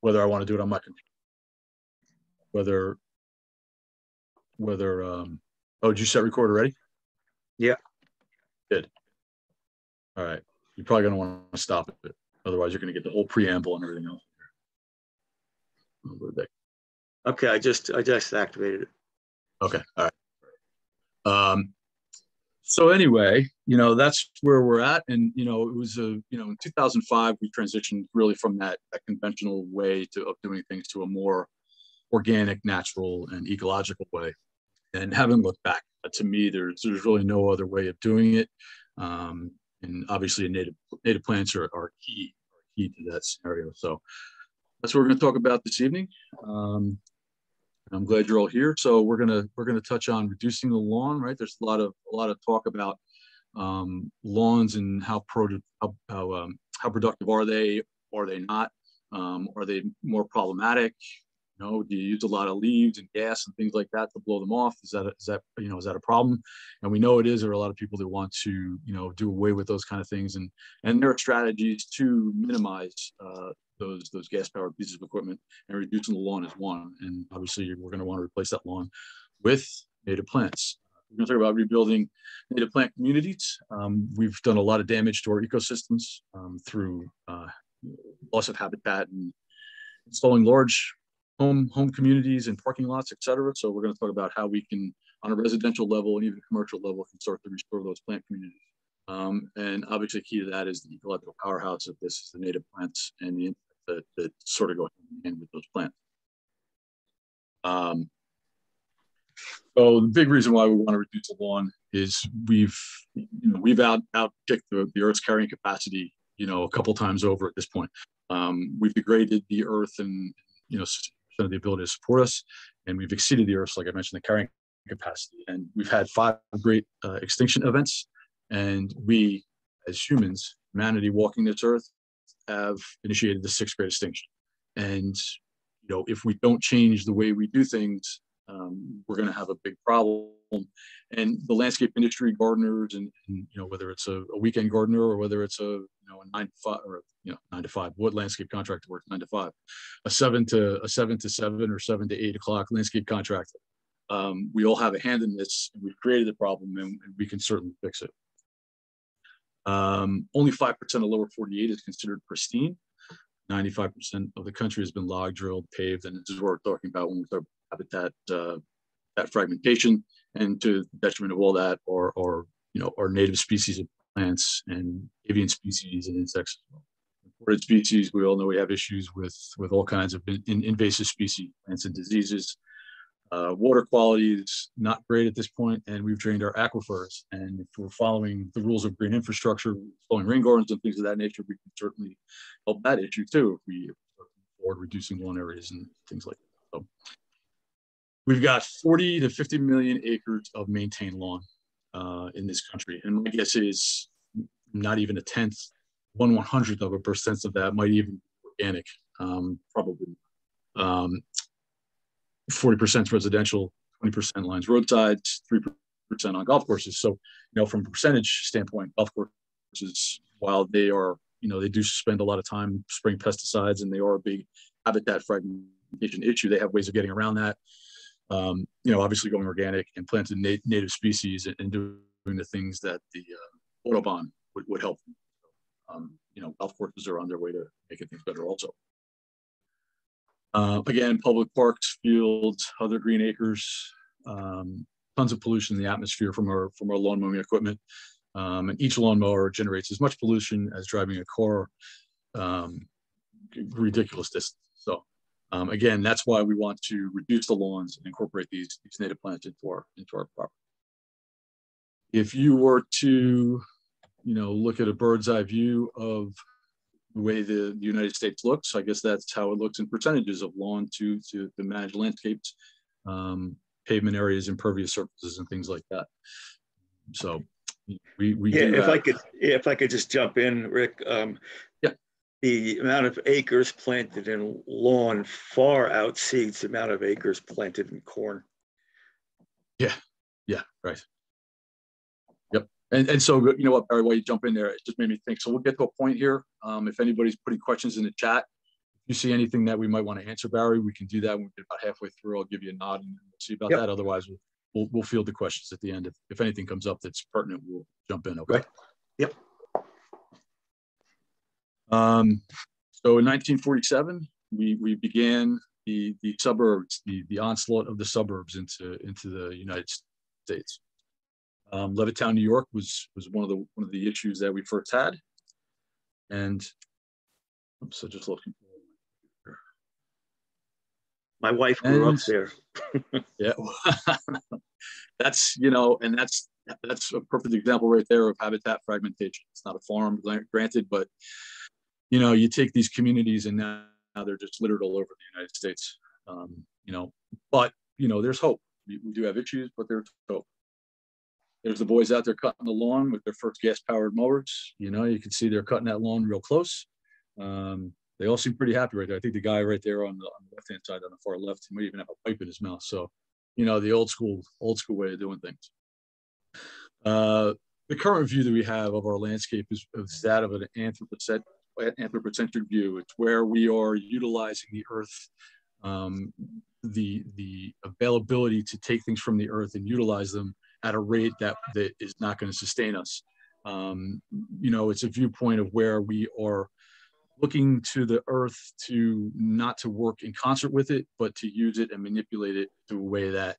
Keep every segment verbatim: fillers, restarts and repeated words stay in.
whether I want to do it on my computer, whether, whether, um, oh, did you set record already? Yeah. Good. All right. You're probably going to want to stop it. Otherwise, you're going to get the whole preamble and everything else. Okay, I just I just activated it. Okay, all right. Um, so anyway, you know, that's where we're at, and you know, it was a you know in two thousand five we transitioned really from that, that conventional way to of doing things to a more organic, natural, and ecological way. And having looked back, to me, there's there's really no other way of doing it. Um, and obviously, native native plants are are key are key to that scenario. So that's what we're going to talk about this evening. Um, I'm glad you're all here. So we're going to we're going to touch on reducing the lawn. Right? There's a lot of a lot of talk about um, lawns and how pro how how, um, how productive are they? Are they not? Um, are they more problematic? You know, do you use a lot of leaves and gas and things like that to blow them off? Is that a, is that you know is that a problem? And we know it is. There are a lot of people that want to you know do away with those kind of things, and and there are strategies to minimize Uh, those those gas-powered pieces of equipment, and reducing the lawn is one. And obviously we're going to want to replace that lawn with native plants. We're going to talk about rebuilding native plant communities. Um, we've done a lot of damage to our ecosystems um, through uh, loss of habitat and installing large home home communities and parking lots, et cetera. So we're going to talk about how we can, on a residential level and even commercial level, can start to restore those plant communities. Um, and obviously key to that is the ecological powerhouse of this is the native plants and the That, that sort of go hand in hand with those plants. Um, so the big reason why we want to reduce the lawn is we've, you know, we've out outkicked the, the Earth's carrying capacity, you know, a couple times over at this point. Um, we've degraded the Earth and, you know, the ability to support us, and we've exceeded the Earth's, like I mentioned, the carrying capacity. And we've had five great uh, extinction events, and we, as humans, humanity walking this Earth, have initiated the sixth great extinction. And you know, if we don't change the way we do things, um, we're going to have a big problem. And the landscape industry, gardeners, and, and you know, whether it's a, a weekend gardener or whether it's a you know a nine to five or you know nine to five, what landscape contractor works nine to five, a seven to a seven to seven or seven to eight o'clock landscape contractor. Um, we all have a hand in this. And we've created the problem, and, and we can certainly fix it. Um, only five percent of lower forty-eight is considered pristine. ninety-five percent of the country has been log drilled, paved, and this is what we're talking about when we talk about habitat uh, that fragmentation, and to the detriment of all that are, are, you know, our native species of plants and avian species and insects. Imported species, we all know we have issues with, with all kinds of in, in invasive species, plants and diseases. Uh, water quality is not great at this point, and we've drained our aquifers. And if we're following the rules of green infrastructure, following rain gardens and things of that nature, we can certainly help that issue too if we are reducing lawn areas and things like that. So we've got forty to fifty million acres of maintained lawn uh, in this country, and my guess is not even a tenth, one one hundredth of a percent of that might even be organic, um, probably. Um, forty percent is residential, twenty percent lines roadsides, three percent on golf courses. So, you know, from a percentage standpoint, golf courses, while they are, you know, they do spend a lot of time spraying pesticides, and they are a big habitat fragmentation issue, they have ways of getting around that. Um, you know, obviously going organic and planting na native species and, and doing the things that the uh, Autobahn would, would help. Um, you know, golf courses are on their way to making things better also. Uh, again, public parks, fields, other green acres, um, tons of pollution in the atmosphere from our from our lawn mowing equipment, um, and each lawnmower generates as much pollution as driving a car, um, ridiculous distance. So, um, again, that's why we want to reduce the lawns and incorporate these these native plants into our into our property. If you were to, you know, look at a bird's eye view of the way the, the United States looks, I guess that's how it looks in percentages of lawn to to, to managed landscapes, um, pavement areas, impervious surfaces, and things like that. So we, we yeah. If that. I could, if I could just jump in, Rick. Um, yeah. The amount of acres planted in lawn far outseeds the amount of acres planted in corn. Yeah. Yeah. Right. And, and so, you know what, Barry, while you jump in there, it just made me think. So we'll get to a point here. Um, if anybody's putting questions in the chat, you see anything that we might want to answer, Barry, we can do that when we get about halfway through. I'll give you a nod and we'll see about yep. that. Otherwise, we'll, we'll, we'll field the questions at the end. If, if anything comes up that's pertinent, we'll jump in. Okay. Right. Yep. Um, so in nineteen forty-seven, we, we began the, the suburbs, the, the onslaught of the suburbs into, into the United States. Um, Levittown, New York was, was one of the, one of the issues that we first had. And oops, so just looking. My wife grew and, up there. Yeah, that's, you know, and that's, that's a perfect example right there of habitat fragmentation. It's not a farm, granted, but, you know, you take these communities and now they're just littered all over the United States, um, you know, but, you know, there's hope. We, we do have issues, but there's hope. There's the boys out there cutting the lawn with their first gas-powered mowers. You know, you can see they're cutting that lawn real close. Um, they all seem pretty happy right there. I think the guy right there on the, on the left-hand side, on the far left, he might even have a pipe in his mouth. So, you know, the old school, old school way of doing things. Uh, the current view that we have of our landscape is, is that of an anthropocentric, anthropocentric view. It's where we are utilizing the earth, um, the, the availability to take things from the earth and utilize them at a rate that, that is not going to sustain us. Um, you know, it's a viewpoint of where we are looking to the earth to not to work in concert with it, but to use it and manipulate it to a way that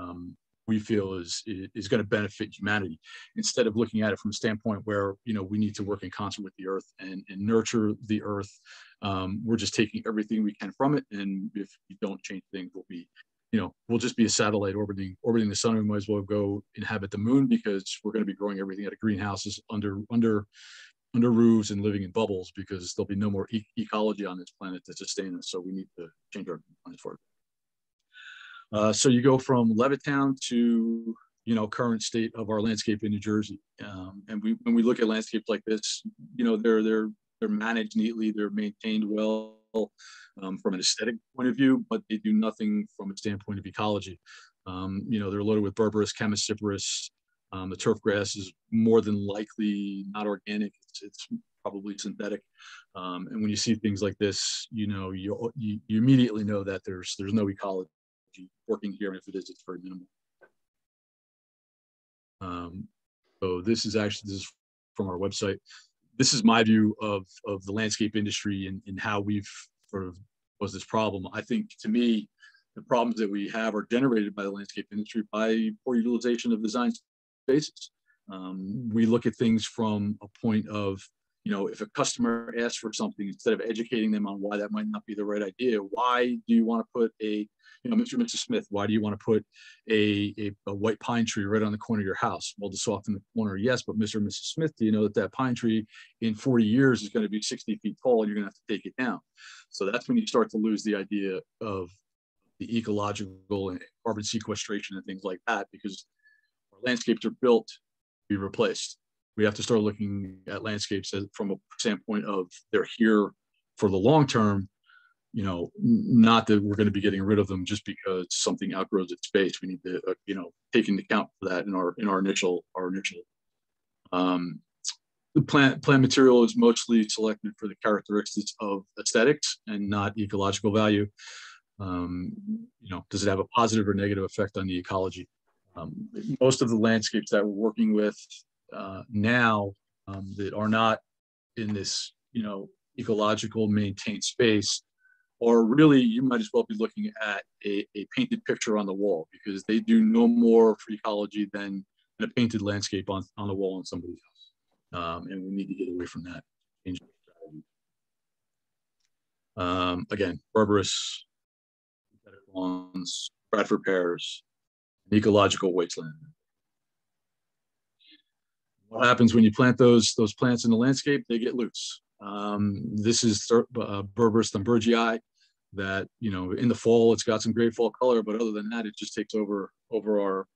um, we feel is, is going to benefit humanity, instead of looking at it from a standpoint where, you know, we need to work in concert with the earth and, and nurture the earth. Um, we're just taking everything we can from it. And if we don't change things, we'll be, you know, we'll just be a satellite orbiting orbiting the sun. We might as well go inhabit the moon, because we're going to be growing everything out of greenhouses, under under under roofs, and living in bubbles, because there'll be no more e ecology on this planet to sustain us. So we need to change our minds for it. Uh, so you go from Levittown to, you know, current state of our landscape in New Jersey, um, and we when we look at landscapes like this, you know, they're they're they're managed neatly, they're maintained well. Um, from an aesthetic point of view, but they do nothing from a standpoint of ecology. Um, you know, they're loaded with Berberis, Chamiciperus. Um, the turf grass is more than likely not organic. It's, it's probably synthetic. Um, and when you see things like this, you know, you, you, you immediately know that there's, there's no ecology working here. And if it is, it's very minimal. Um, so this is actually, this is from our website. This is my view of, of the landscape industry and, and how we've sort of was this problem. I think, to me, the problems that we have are generated by the landscape industry by poor utilization of design spaces. Um, we look at things from a point of, you know, if a customer asks for something, instead of educating them on why that might not be the right idea, why do you want to put a, you know, Mister and Missus Smith, why do you want to put a, a, a white pine tree right on the corner of your house? Well, to soften the corner, yes, but Mister and Missus Smith, do you know that that pine tree in forty years is going to be sixty feet tall and you're going to have to take it down? So that's when you start to lose the idea of the ecological and carbon sequestration and things like that, because our landscapes are built to be replaced. We have to start looking at landscapes from a standpoint of they're here for the long term. You know, not that we're going to be getting rid of them just because something outgrows its space. We need to, uh, you know, take into account for that in our in our initial our initial. Um, the plant plant material is mostly selected for the characteristics of aesthetics and not ecological value. Um, you know, does it have a positive or negative effect on the ecology? Um, most of the landscapes that we're working with uh, now um, that are not in this, you know, ecological maintained space. Or really, you might as well be looking at a, a painted picture on the wall, because they do no more for ecology than a painted landscape on, on the wall on somebody else. Um, and we need to get away from that. Um, again, Berberis, lawns, Bradford pears, ecological wasteland. What happens when you plant those, those plants in the landscape? They get loose. Um, this is uh, Berberis thunbergii, that, you know, in the fall, it's got some great fall color, but other than that, it just takes over, over our,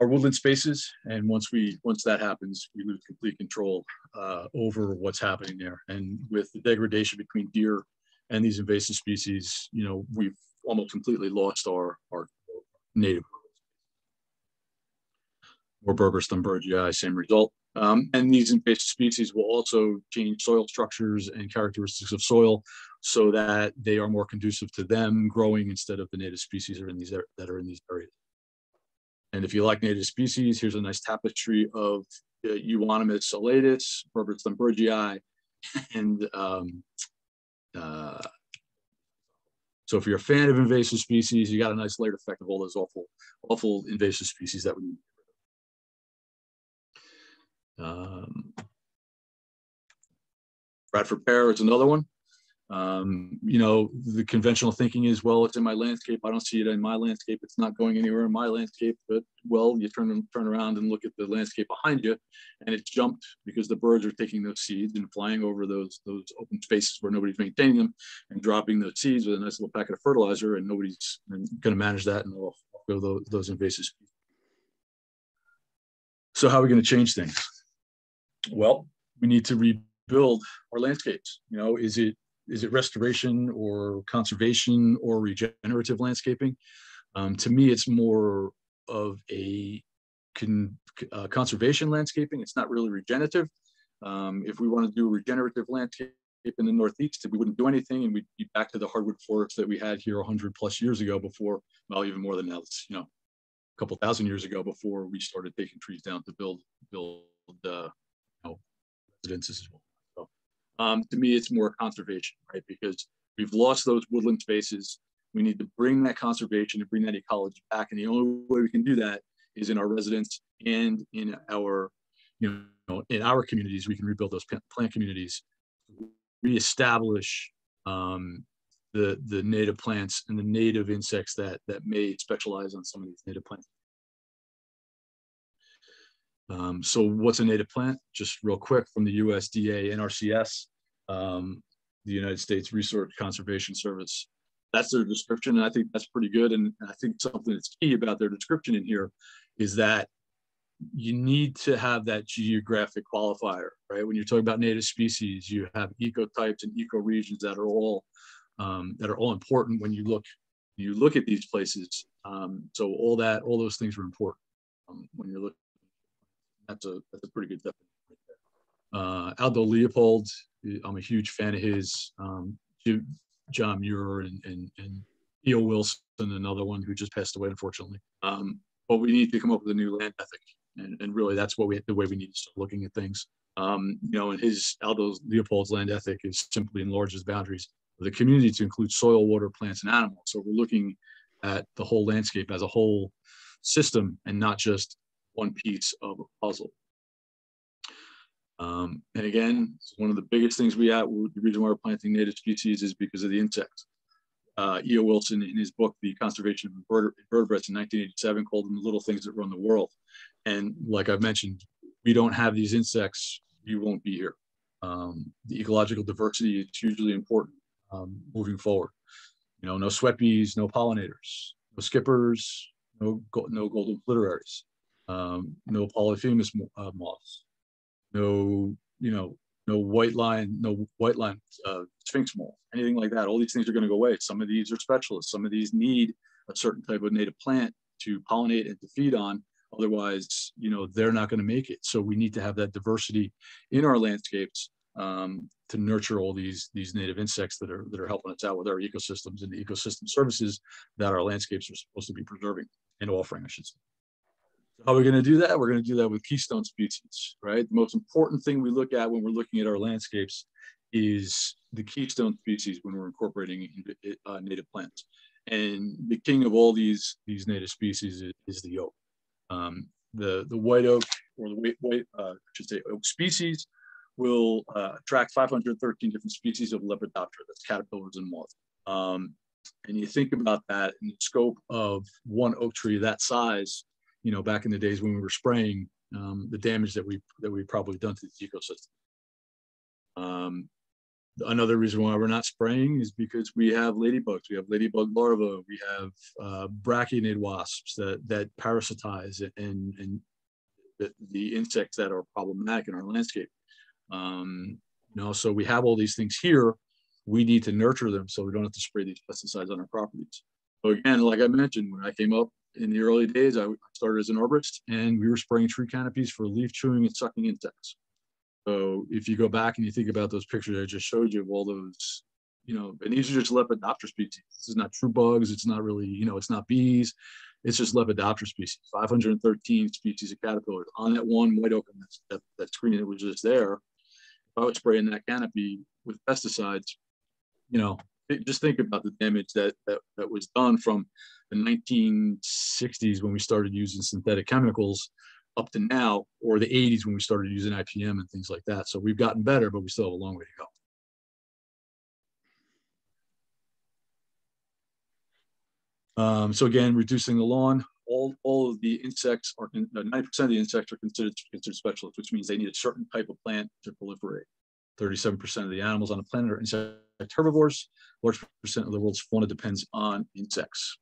our woodland spaces. And once we, once that happens, we lose complete control, uh, over what's happening there. And with the degradation between deer and these invasive species, you know, we've almost completely lost our, our native. Or Berberis thunbergii, same result. Um, and these invasive species will also change soil structures and characteristics of soil so that they are more conducive to them growing instead of the native species that are in these, that are in these areas. And if you like native species, here's a nice tapestry of uh, Euonymus alatus, Berberis thunbergii, and um, uh, so if you're a fan of invasive species, you got a nice layered effect of all those awful, awful invasive species that we need. Um, Bradford pear is another one. Um, you know, the conventional thinking is, well, it's in my landscape. I don't see it in my landscape. It's not going anywhere in my landscape. But well, you turn turn around and look at the landscape behind you, and it's jumped because the birds are taking those seeds and flying over those those open spaces where nobody's maintaining them and dropping those seeds with a nice little packet of fertilizer, and nobody's going to manage that, and off go those, those invasive species. So how are we going to change things? Well, we need to rebuild our landscapes. You know, is it Is it restoration or conservation or regenerative landscaping? Um, to me, it's more of a con uh, conservation landscaping. It's not really regenerative. Um, if we want to do regenerative landscape in the Northeast, we wouldn't do anything and we'd be back to the hardwood forests that we had here a hundred plus years ago before, well, even more than that, it's, you know, a couple thousand years ago before we started taking trees down to build, build uh, you know, residences as well. Um, to me, it's more conservation, right? Because we've lost those woodland spaces. We need to bring that conservation and bring that ecology back. And the only way we can do that is in our residents and in our, you know, in our communities. We can rebuild those plant communities, reestablish um, the the native plants and the native insects that that may specialize on some of these native plants. Um, so what's a native plant? Just real quick from the U S D A N R C S, um, the United States Research Conservation Service. That's their description, and I think that's pretty good. And I think something that's key about their description in here is that you need to have that geographic qualifier, right? When you're talking about native species, you have ecotypes and ecoregions that are all um, that are all important when you look you look at these places. Um, so all that all those things are important um, when you're looking. That's a, that's a pretty good definition right there. Uh, Aldo Leopold, I'm a huge fan of his. Um, John Muir and, and, and E O Wilson, another one who just passed away, unfortunately. Um, but we need to come up with a new land ethic. And, and really, that's what we the way we need to start looking at things. Um, you know, and his, Aldo Leopold's land ethic is simply enlarges boundaries of the community to include soil, water, plants, and animals. So we're looking at the whole landscape as a whole system and not just one piece of a puzzle. Um, and again, one of the biggest things we have, the reason why we're planting native species is because of the insects. Uh, E O Wilson, in his book, The Conservation of Invertebrates in nineteen eighty-seven, called them the little things that run the world. And like I've mentioned, we don't have these insects, you won't be here. Um, the ecological diversity is hugely important um, moving forward. You know, no sweepies, no pollinators, no skippers, no, no golden flitteraries. Um, no Polyphemus uh, moths, no, you know, no white line, no white line uh, Sphinx moth, anything like that. All these things are going to go away. Some of these are specialists. Some of these need a certain type of native plant to pollinate and to feed on. Otherwise, you know, they're not going to make it. So we need to have that diversity in our landscapes um, to nurture all these these native insects that are that are helping us out with our ecosystems and the ecosystem services that our landscapes are supposed to be preserving and offering, I should say. How are we going to do that? We're going to do that with keystone species, right? The most important thing we look at when we're looking at our landscapes is the keystone species when we're incorporating uh, native plants. And the king of all these, these native species is, is the oak. Um, the, the white oak, or the white, white uh, I should say oak species, will uh, attract five hundred thirteen different species of Lepidoptera, that's caterpillars and moths. Um, and you think about that in the scope of one oak tree that size. You know, back in the days when we were spraying, um, the damage that we that we probably done to the ecosystem. Um, another reason why we're not spraying is because we have ladybugs, we have ladybug larvae, we have uh, brachyonid wasps that that parasitize and and the, the insects that are problematic in our landscape. Um, you know, so we have all these things here. We need to nurture them so we don't have to spray these pesticides on our properties. So again, like I mentioned, when I came up in the early days, I started as an arborist, and we were spraying tree canopies for leaf chewing and sucking insects. So if you go back and you think about those pictures I just showed you of all those, you know, and these are just Lepidoptera species. This is not true bugs. It's not really, you know, it's not bees. It's just Lepidoptera species, five hundred thirteen species of caterpillars on that one white oak, that, that screen that was just there. If I was spraying that canopy with pesticides, you know, just think about the damage that, that, that was done from the nineteen sixties when we started using synthetic chemicals up to now, or the eighties when we started using I P M and things like that. So we've gotten better, but we still have a long way to go. Um, so again, reducing the lawn, all, all of the insects are, ninety percent of the insects are considered, considered specialists, which means they need a certain type of plant to proliferate. thirty-seven percent of the animals on the planet are insect herbivores. Large percent of the world's fauna depends on insects.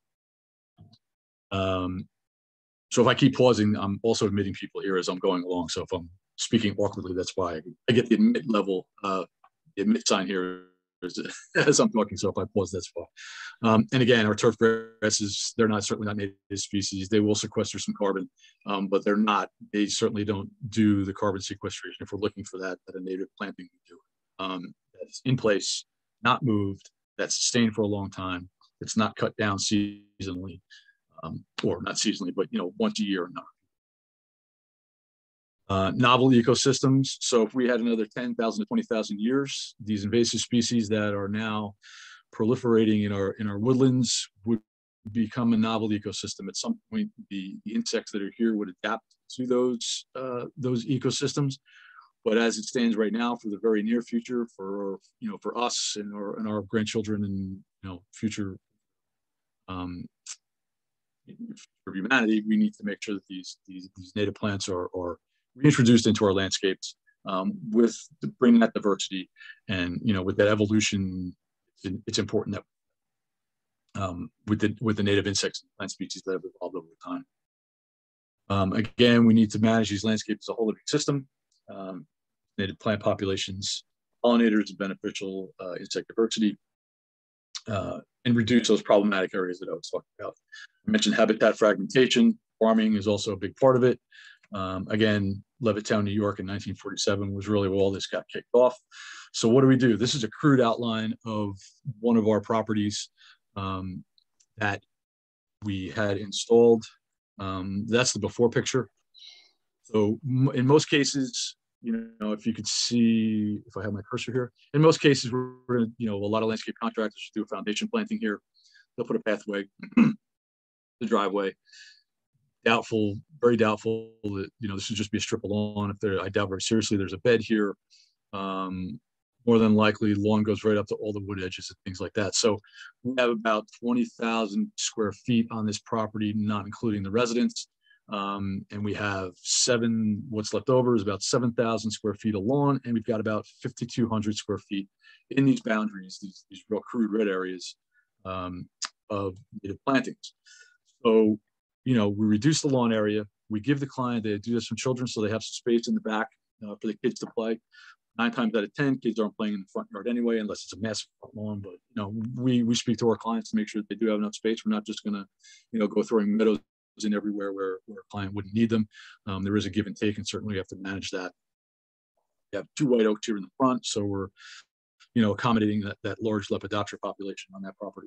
Um, so if I keep pausing, I'm also admitting people here as I'm going along. So if I'm speaking awkwardly, that's why I get the admit level, uh, the admit sign here as I'm talking, so if I pause, that's why. Um, and again, our turf grasses, they're not certainly not native species. They will sequester some carbon, um, but they're not, they certainly don't do the carbon sequestration. If we're looking for that, that a native planting would do. Um, that's in place, not moved, that's sustained for a long time. It's not cut down seasonally, um, or not seasonally, but you know, once a year or not. Uh, novel ecosystems. So if we had another ten thousand to twenty thousand years, these invasive species that are now proliferating in our in our woodlands would become a novel ecosystem. At some point, the, the insects that are here would adapt to those uh, those ecosystems. But as it stands right now, for the very near future, for you know, for us and our and our grandchildren and you know future um, for humanity, we need to make sure that these these, these native plants are are reintroduced into our landscapes um, with the, bring that diversity, and you know, with that evolution, it's, it's important that um, with the with the native insects and plant species that have evolved over time. Um, again, we need to manage these landscapes as a whole living system. Um, native plant populations, pollinators, and beneficial uh, insect diversity, uh, and reduce those problematic areas that I was talking about. I mentioned habitat fragmentation. Farming is also a big part of it. Um, again, Levittown, New York in nineteen forty-seven was really where all this got kicked off. So what do we do? This is a crude outline of one of our properties um, that we had installed. Um, that's the before picture. So in most cases, you know, if you could see, if I have my cursor here, in most cases, we're, we're you know, a lot of landscape contractors do a foundation planting here. They'll put a pathway, the driveway. Doubtful, very doubtful that, you know, this would just be a strip of lawn. If there, I doubt very seriously there's a bed here. Um, more than likely, lawn goes right up to all the wood edges and things like that. So we have about twenty thousand square feet on this property, not including the residents. Um, and we have seven, what's left over is about seven thousand square feet of lawn. And we've got about fifty-two hundred square feet in these boundaries, these, these real crude red areas um, of native plantings. So, you know, we reduce the lawn area. We give the client, they do this from children, so they have some space in the back uh, for the kids to play. Nine times out of ten, kids aren't playing in the front yard anyway, unless it's a massive front lawn. But, you know, we, we speak to our clients to make sure that they do have enough space. We're not just going to, you know, go throwing meadows in everywhere where, where a client wouldn't need them. Um, there is a give and take, and certainly we have to manage that. We have two white oaks here in the front, so we're, you know, accommodating that, that large Lepidoptera population on that property.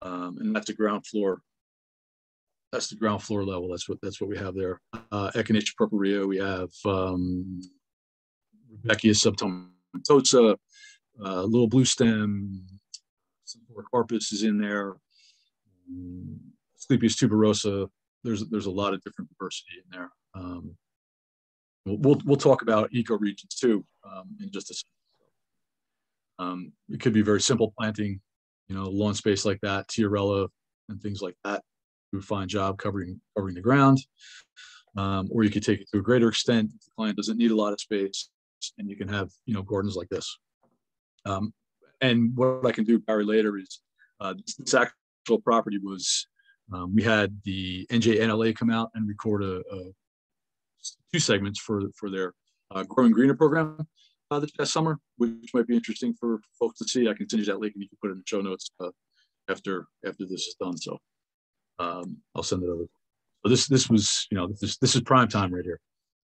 Um, and that's a ground floor. That's the ground floor level. That's what that's what we have there. Uh, Echinacea purpurea. We have um, Rudbeckia subtomatosa, uh, little blue stem. Some Quercus is in there. Um, Asclepias tuberosa. There's there's a lot of different diversity in there. Um, we'll, we'll we'll talk about ecoregions too um, in just a second. Um, it could be very simple planting, you know, lawn space like that, tiarella and things like that. Do a fine job covering covering the ground, um, or you could take it to a greater extent. The client doesn't need a lot of space, and you can have you know gardens like this. Um, and what I can do, Barry, later is uh, this actual property was um, we had the N J N L A come out and record a, a two segments for for their uh, Growing Greener program uh, this past summer, which might be interesting for folks to see. I can send you that link, and you can put it in the show notes uh, after after this is done. So. Um, I'll send it over. So this this was, you know, this this is prime time right here.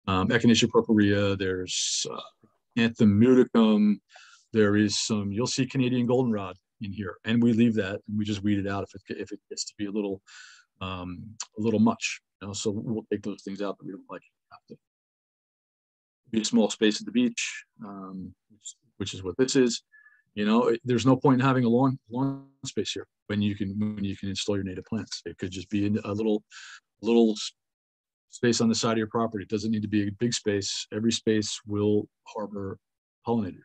Um, Echinacea purpurea, there's uh, Anthemuticum, there is some, you'll see Canadian goldenrod in here, and we leave that and we just weed it out if it, if it gets to be a little um, a little much. You know, so we'll take those things out that we don't like. It be a small space at the beach, um, which, which is what this is. You know, it, there's no point in having a lawn lawn space here when you can when you can install your native plants. It could just be in a little little space on the side of your property. It doesn't need to be a big space. Every space will harbor pollinators.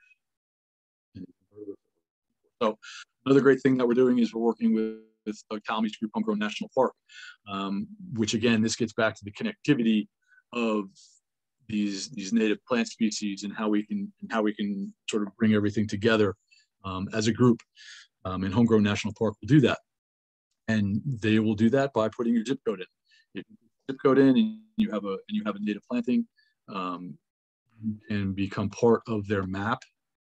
So another great thing that we're doing is we're working with, with Doug Tallamy's group, Homegrown National Park, um, which again, this gets back to the connectivity of these these native plant species and how we can and how we can sort of bring everything together um, as a group. Um, and Homegrown National Park will do that, and they will do that by putting your zip code in. If you put your zip code in and you have a and you have a native planting, um, and become part of their map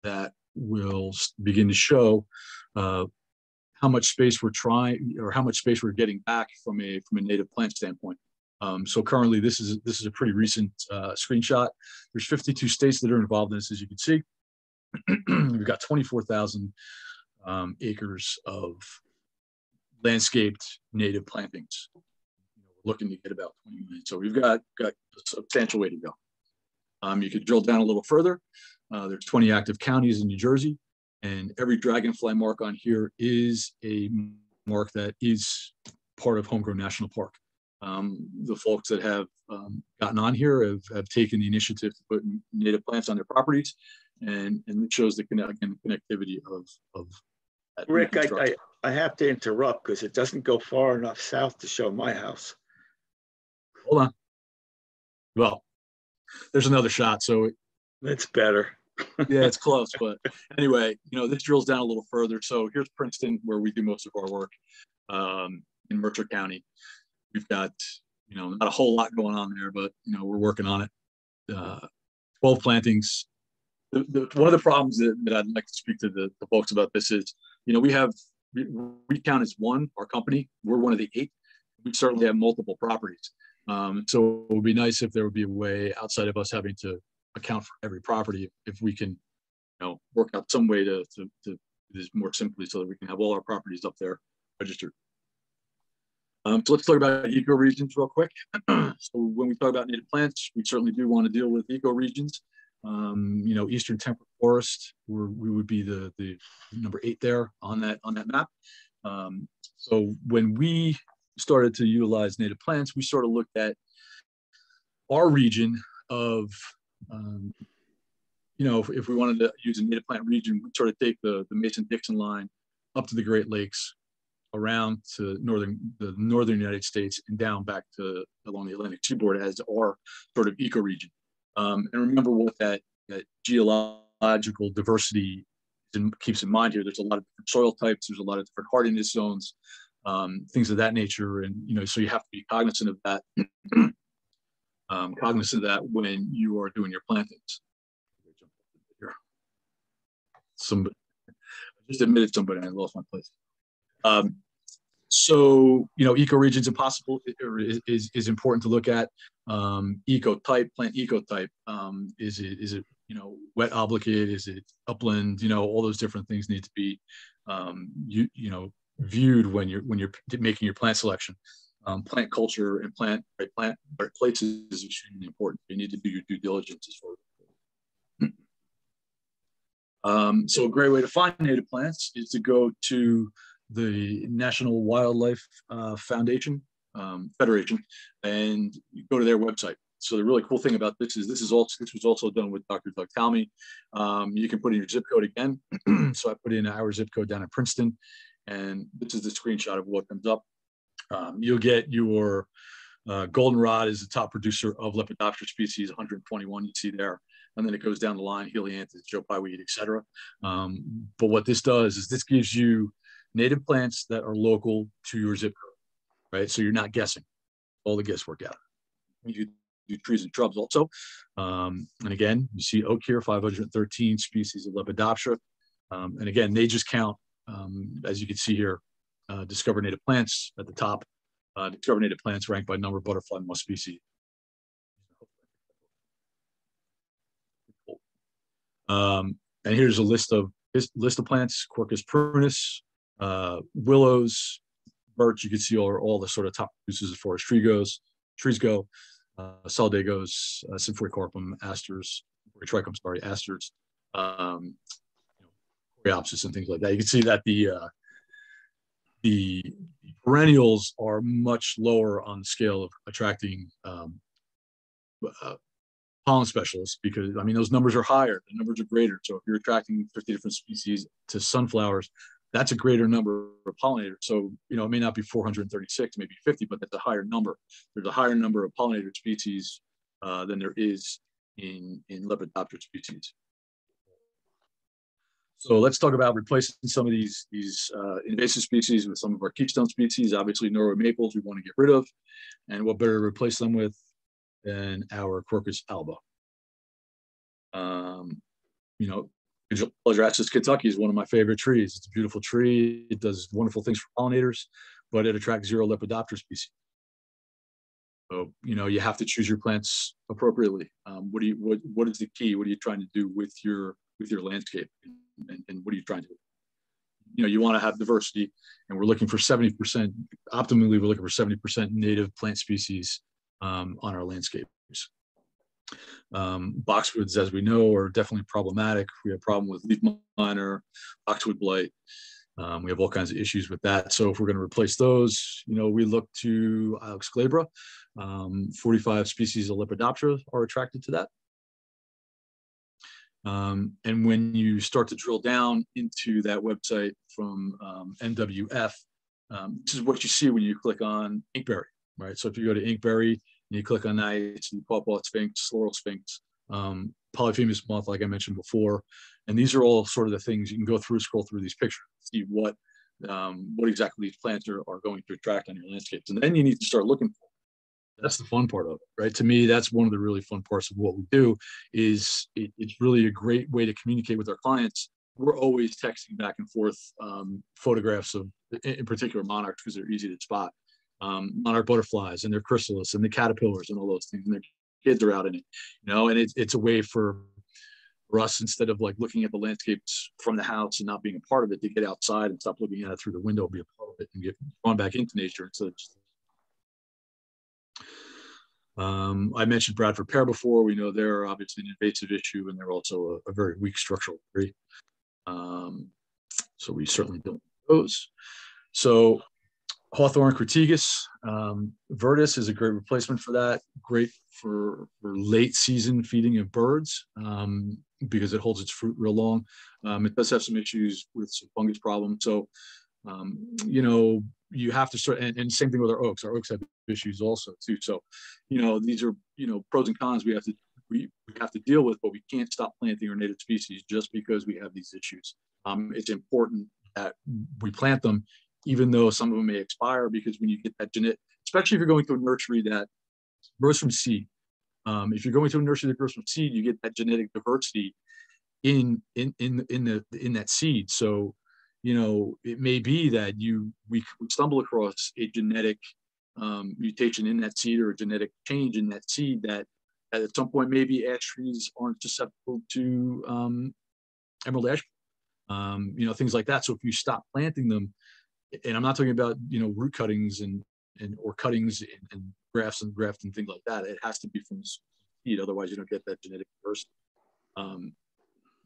that will begin to show uh, how much space we're trying or how much space we're getting back from a from a native plant standpoint. Um, so currently, this is this is a pretty recent uh, screenshot. There's fifty-two states that are involved in this, as you can see. We've got twenty-four thousand um, acres of landscaped native plantings. We're looking to get about twenty million. So we've got got a substantial way to go. Um, you could drill down a little further. Uh, there's twenty active counties in New Jersey, and every dragonfly mark on here is a mark that is part of Homegrown National Park. Um, the folks that have um, gotten on here have, have taken the initiative to put native plants on their properties, and, and it shows the, connect the connectivity of, of that. Rick, I, I, I have to interrupt because it doesn't go far enough south to show my house. Hold on. Well, there's another shot, so it, that's better. Yeah, it's close, but anyway, you know, this drills down a little further. So here's Princeton, where we do most of our work, um, in Mercer County. We've got, you know, not a whole lot going on there, but, you know, we're working on it. Uh, twelve plantings. The, the, one of the problems that, that I'd like to speak to the, the folks about this is, you know, we have, we, we count as one, our company, we're one of the eight. We certainly have multiple properties. Um, so it would be nice if there would be a way outside of us having to account for every property, if we can, you know, work out some way to, to, to do this more simply so that we can have all our properties up there registered. Um, so let's talk about ecoregions real quick. So when we talk about native plants, we certainly do want to deal with ecoregions. Um, you know, Eastern Temperate Forest, we're, we would be the, the number eight there on that, on that map. Um, so when we started to utilize native plants, we sort of looked at our region of, um, you know, if, if we wanted to use a native plant region, we'd sort of take the, the Mason-Dixon line up to the Great Lakes, around to northern the northern United States and down back to along the Atlantic seaboard as our sort of ecoregion. Um, and remember what that, that geological diversity keeps in mind here. There's a lot of different soil types. There's a lot of different hardiness zones, um, things of that nature. And you know, so you have to be cognizant of that, um, cognizant of that when you are doing your plantings. Some, I just admitted somebody. I lost my place. Um, So, you know, ecoregions impossible is, is, is important to look at. Um, ecotype, plant ecotype, um, is it, is it, you know, wet obligate, is it upland, you know, all those different things need to be, um, you, you know, viewed when you're, when you're making your plant selection. Um, plant culture and plant, right, plant right places is extremely important. You need to do your due diligence as well. Um, so a great way to find native plants is to go to the National Wildlife uh, Foundation, um, Federation, and you go to their website. So the really cool thing about this is this is also this was also done with Doctor Doug Tallamy. Um, you can put in your zip code again. So I put in our zip code down in Princeton, and this is the screenshot of what comes up. Um, you'll get your uh, goldenrod is the top producer of Lepidoptera species, one hundred twenty-one you see there. And then it goes down the line, helianthus, Joe pieweed, et cetera. Um, but what this does is this gives you native plants that are local to your zip code, right? So you're not guessing. All the guesswork out. You do trees and shrubs also. Um, and again, you see oak here, five hundred thirteen species of Lepidoptera. Um, and again, they just count, um, as you can see here, uh, discover native plants at the top. uh, the carbonated plants ranked by number of butterfly moth species. Um, and here's a list of his, list of plants: Quercus prunus, uh, willows, birch. You can see all, all the sort of top producers as far as tree goes, trees go, uh, solidagos, uh, symphoricorpum, asters, trichum, sorry, asters, um, you know, coreopsis, and things like that. You can see that the uh, the perennials are much lower on the scale of attracting um, uh, pollen specialists, because, I mean, those numbers are higher, the numbers are greater. So if you're attracting fifty different species to sunflowers, that's a greater number of pollinators. So, you know, it may not be four hundred thirty-six, maybe fifty, but that's a higher number. There's a higher number of pollinator species uh, than there is in, in Lepidoptera species. So let's talk about replacing some of these, these uh, invasive species with some of our keystone species. Obviously, Norway maples we want to get rid of, and what better to replace them with than our Quercus alba. Um, you know, Plesiatis kentucky is one of my favorite trees. It's a beautiful tree. It does wonderful things for pollinators, but it attracts zero Lepidoptera species. So, you know, you have to choose your plants appropriately. Um, what do you, what, what is the key? What are you trying to do with your, with your landscape? And, and what are you trying to do? You know, you want to have diversity, and we're looking for seventy percent, optimally, we're looking for seventy percent native plant species Um, on our landscapes. Um, boxwoods, as we know, are definitely problematic. We have a problem with leaf miner, boxwood blight. Um, we have all kinds of issues with that. So if we're going to replace those, you know, we look to Ilex glabra. Um, forty-five species of Lepidoptera are attracted to that. Um, and when you start to drill down into that website from um, N W F, um, this is what you see when you click on Inkberry. Right, so if you go to Inkberry and you click on that, you see Pawpaw Sphinx, Laurel Sphinx, um, Polyphemus moth, like I mentioned before, and these are all sort of the things you can go through, scroll through these pictures, see what um, what exactly these plants are, are going to attract on your landscapes, and then you need to start looking for them. That's the fun part of it, right? To me, that's one of the really fun parts of what we do. Is it, it's really a great way to communicate with our clients. We're always texting back and forth um, photographs of, in particular, monarchs, because they're easy to spot. Um, monarch butterflies and their chrysalis and the caterpillars and all those things, and their kids are out in it, you know, and it's, it's a way for, for us, instead of like looking at the landscapes from the house and not being a part of it, to get outside and stop looking at it through the window, be a part of it and get drawn back into nature. And so just, um, I mentioned Bradford pear before. We know they're obviously an invasive issue, and they're also a, a very weak structural tree. Um, so we certainly don't want those. So Hawthorn, Crataegus, um, Viridis is a great replacement for that. Great for, for late season feeding of birds, um, because it holds its fruit real long. Um, it does have some issues with some fungus problems. So, um, you know, you have to start, and, and same thing with our oaks. Our oaks have issues also too. So, you know, these are, you know, pros and cons we have to, we, we have to deal with, but we can't stop planting our native species just because we have these issues. Um, it's important that we plant them, even though some of them may expire, because when you get that genetic, especially if you're going to a nursery that grows from seed, um, if you're going to a nursery that grows from seed, you get that genetic diversity in in in in the in that seed. So, you know, it may be that you we stumble across a genetic um, mutation in that seed, or a genetic change in that seed that, that at some point maybe ash trees aren't susceptible to um, emerald ash, um, you know, things like that. So if you stop planting them. And I'm not talking about, you know, root cuttings and, and or cuttings and, and grafts and graft and things like that. It has to be from seed, otherwise you don't get that genetic diversity. Um,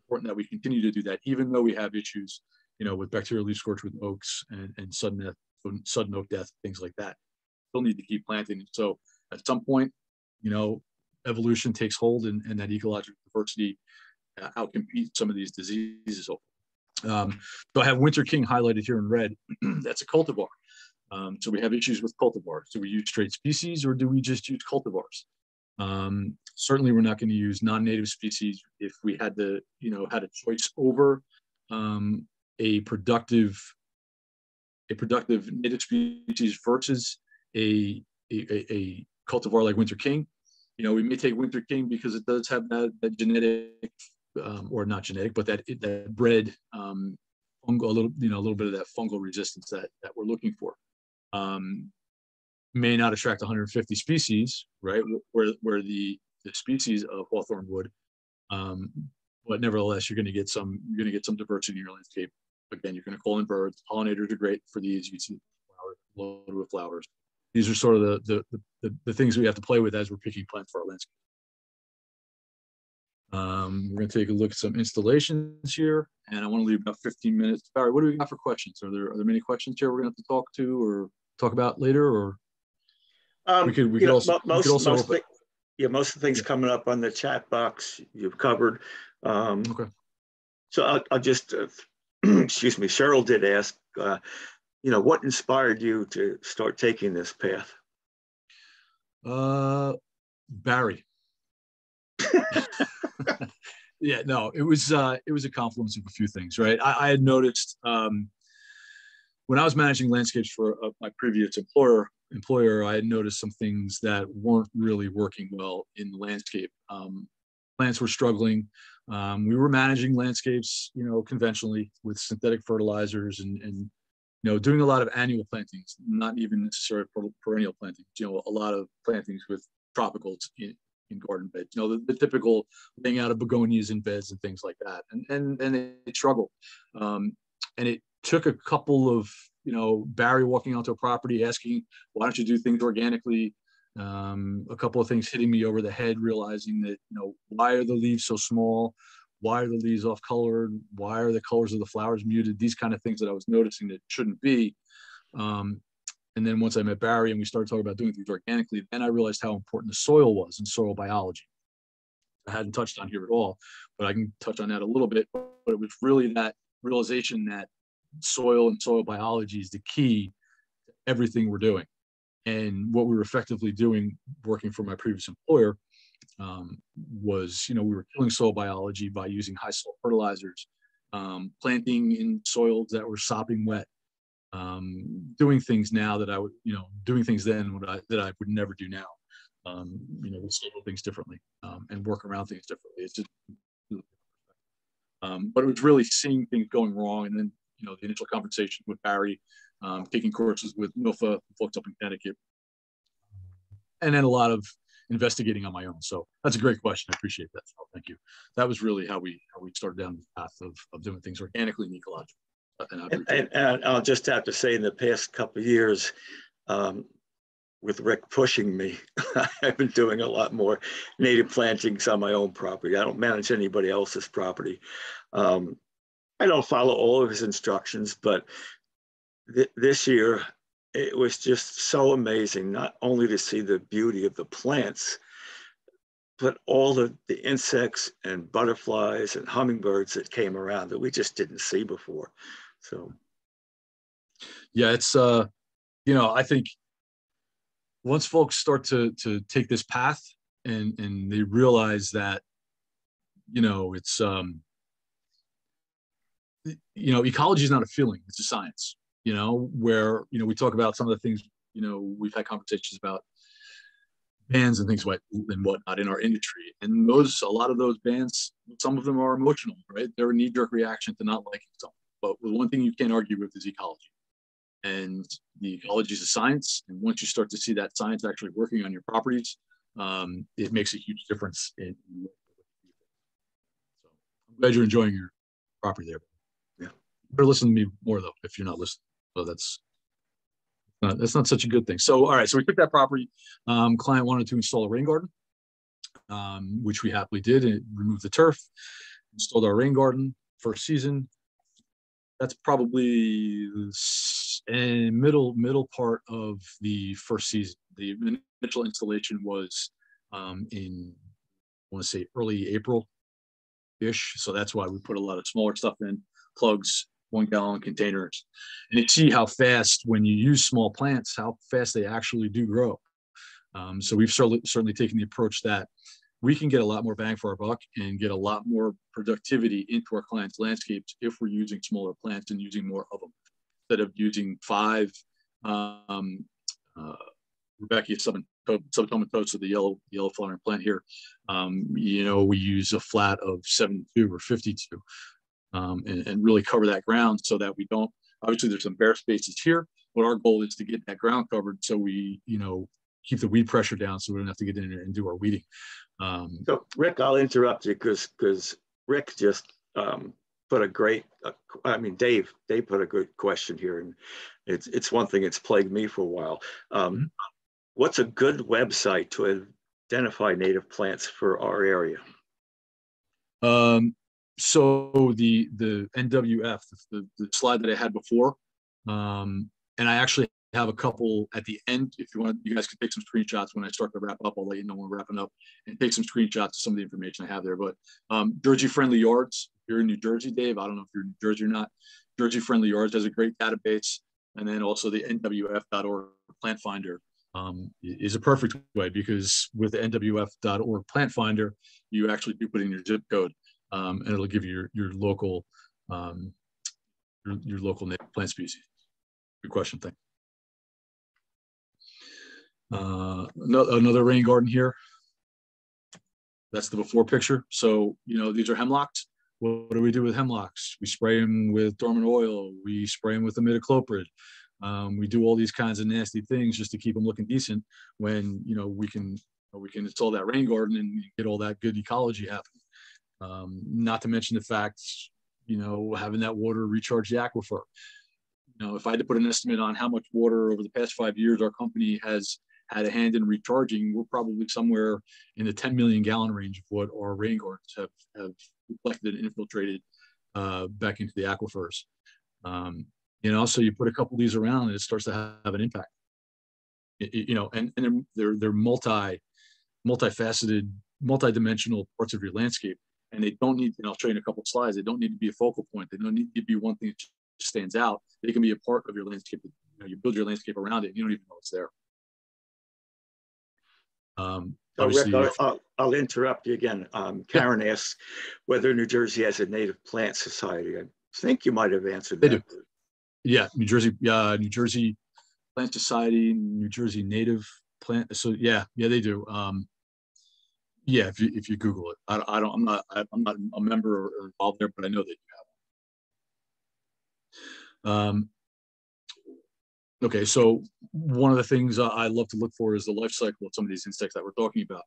important that we continue to do that, even though we have issues, you know, with bacterial leaf scorch with oaks and, and sudden death, sudden oak death, things like that. Still need to keep planting. So at some point, you know, evolution takes hold, and, and that ecological diversity uh, outcompetes some of these diseases. Um, so I have Winter King highlighted here in red. That's a cultivar. Um, so we have issues with cultivars. Do we use trait species, or do we just use cultivars? Um, certainly we're not going to use non-native species if we had the, you know, had a choice over um, a productive, a productive native species versus a, a, a cultivar like Winter King. You know, we may take Winter King because it does have that, that genetic, Um, or not genetic, but that that bred um, fungal, a little, you know, a little bit of that fungal resistance that that we're looking for. Um, may not attract one hundred fifty species, right? Where, where the, the species of hawthorn would, um, but nevertheless, you're going to get some, you're going to get some diversity in your landscape. Again, you're going to call in birds. Pollinators are great for these. You see flowers loaded with flowers. These are sort of the the, the the the things we have to play with as we're picking plants for our landscape. Um, we're going to take a look at some installations here, and I want to leave about fifteen minutes. Barry, what do we got for questions? Are there are there many questions here we're going to have to talk to or talk about later, or um, we could we could, know, also, most, we could also most yeah most of the things yeah. coming up on the chat box you've covered. Um, okay, so I'll, I'll just. Uh, excuse me, Cheryl did ask, uh, you know, what inspired you to start taking this path? Uh, Barry. Yeah, no, it was, uh, it was a confluence of a few things, right? I, I had noticed um, when I was managing landscapes for uh, my previous employer, employer, I had noticed some things that weren't really working well in the landscape. Um, plants were struggling. Um, we were managing landscapes, you know, conventionally with synthetic fertilizers and, and, you know, doing a lot of annual plantings, not even necessarily perennial plantings, you know, a lot of plantings with tropicals in, in garden beds, you know, the, the typical thing out of begonias in beds and things like that. And, and, and it struggled. Um, and it took a couple of, you know, Barry walking onto a property asking, why don't you do things organically? Um, a couple of things hitting me over the head, realizing that, you know, why are the leaves so small? Why are the leaves off color? Why are the colors of the flowers muted? These kind of things that I was noticing that shouldn't be. Um, and then once I met Barry and we started talking about doing things organically, then I realized how important the soil was and soil biology. I hadn't touched on here at all, but I can touch on that a little bit. But it was really that realization that soil and soil biology is the key to everything we're doing. And what we were effectively doing working for my previous employer um, was, you know, we were killing soil biology by using high soil fertilizers, um, planting in soils that were sopping wet, um, doing things now that I would, you know, doing things then I, that I would never do now. Um, you know, we schedule things differently um, and work around things differently. It's just, um, but it was really seeing things going wrong. And then, you know, the initial conversation with Barry, Um, taking courses with NOFA, folks up in Connecticut, and then a lot of investigating on my own. So that's a great question. I appreciate that. So thank you. That was really how we how we started down the path of, of doing things organically and ecologically. And, and, and, and I'll just have to say, in the past couple of years, um, with Rick pushing me, I've been doing a lot more native plantings on my own property. I don't manage anybody else's property. Um, I don't follow all of his instructions, but this year, it was just so amazing, not only to see the beauty of the plants, but all the, the insects and butterflies and hummingbirds that came around that we just didn't see before. So, yeah, it's, uh, you know, I think once folks start to, to take this path and, and they realize that, you know, it's, um, you know, ecology is not a feeling, it's a science. You know, where, you know, we talk about some of the things, you know, we've had conversations about bans and things like and whatnot in our industry. And those, a lot of those bans, some of them are emotional, right? They're a knee-jerk reaction to not liking something. But the one thing you can't argue with is ecology. And the ecology is a science. And once you start to see that science actually working on your properties, um, it makes a huge difference in what you do. So I'm glad you're enjoying your property there. Yeah. You better listen to me more, though, if you're not listening. So that's not, that's not such a good thing. So, all right, so we took that property. Um, client wanted to install a rain garden, um, which we happily did. It removed the turf, installed our rain garden first season. That's probably the middle, middle part of the first season. The initial installation was um, in, I want to say, early April-ish. So that's why we put a lot of smaller stuff in, plugs, one gallon containers. And you see how fast, when you use small plants, how fast they actually do grow. Um, so we've certainly, certainly taken the approach that we can get a lot more bang for our buck and get a lot more productivity into our clients' landscapes if we're using smaller plants and using more of them. Instead of using five um, uh, Rudbeckia subtomatosa, the yellow, yellow flowering plant here, um, you know, we use a flat of seventy-two or fifty-two. Um, and, and really cover that ground so that we don't, obviously there's some bare spaces here, But our goal is to get that ground covered so we, you know, keep the weed pressure down so we don't have to get in there and do our weeding. Um, so Rick, I'll interrupt you because because Rick just um, put a great, uh, I mean, Dave, Dave put a good question here. And it's, it's one thing that's plagued me for a while. Um, mm-hmm. What's a good website to identify native plants for our area? Um, so the, the N W F, the, the slide that I had before, um, and I actually have a couple at the end. If you want, you guys can take some screenshots when I start to wrap up. I'll let you know when we're wrapping up and take some screenshots of some of the information I have there. But um, Jersey Friendly Yards, if you're in New Jersey, Dave, I don't know if you're in New Jersey or not. Jersey Friendly Yards has a great database. And then also the N W F dot org Plant Finder um, is a perfect way, because with the N W F dot org Plant Finder, you actually do put in your zip code um, and it'll give you your, your local um, your, your local native plant species. Good question, thank you. Uh, another rain garden here. That's the before picture. So, you know, these are hemlocks. What do we do with hemlocks? We spray them with dormant oil. We spray them with imidacloprid. Um, we do all these kinds of nasty things just to keep them looking decent when, you know, we can, we can install that rain garden and get all that good ecology happening. Um, not to mention the fact, you know, having that water recharge the aquifer. You know, if I had to put an estimate on how much water over the past five years our company has had a hand in recharging, we're probably somewhere in the ten million gallon range of what our rain gardens have, have reflected and infiltrated uh, back into the aquifers. Um, you know, so you put a couple of these around and it starts to have, have an impact. It, it, you know, and, and they're, they're multi, multifaceted, multidimensional parts of your landscape. And they don't need, and I'll show you in a couple of slides, they don't need to be a focal point. They don't need to be one thing that stands out. They can be a part of your landscape. You know, you build your landscape around it and you don't even know it's there. Um, oh, Rick, I'll, I'll, I'll interrupt you again. Um, Karen yeah. asks whether New Jersey has a native plant society. I think you might have answered they that. Do. Yeah, New Jersey, uh, New Jersey Plant Society, New Jersey Native Plant. So yeah, yeah, they do. Um, yeah, if you if you Google it, I, I don't. I'm not. I'm not a member or involved there, but I know they do have one. Um, Okay, so one of the things I love to look for is the life cycle of some of these insects that we're talking about.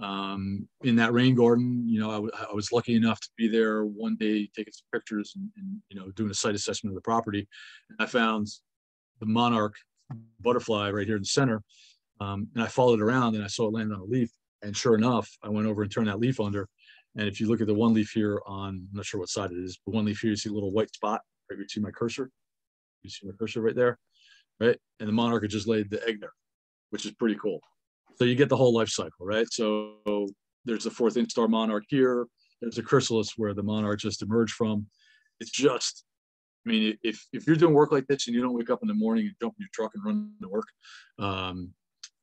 Um, in that rain garden, you know, I, I was lucky enough to be there one day taking some pictures and, and, you know, doing a site assessment of the property. And I found the monarch butterfly right here in the center. Um, and I followed it around and I saw it land on a leaf. And sure enough, I went over and turned that leaf under. And if you look at the one leaf here on, I'm not sure what side it is, but one leaf here, you see a little white spot. Right, you see my cursor? You see my cursor right there? Right, and the monarch had just laid the egg there, which is pretty cool. So you get the whole life cycle, right? So there's the fourth instar monarch here. There's a chrysalis where the monarch just emerged from. It's just, I mean, if if you're doing work like this and you don't wake up in the morning and jump in your truck and run to work, um,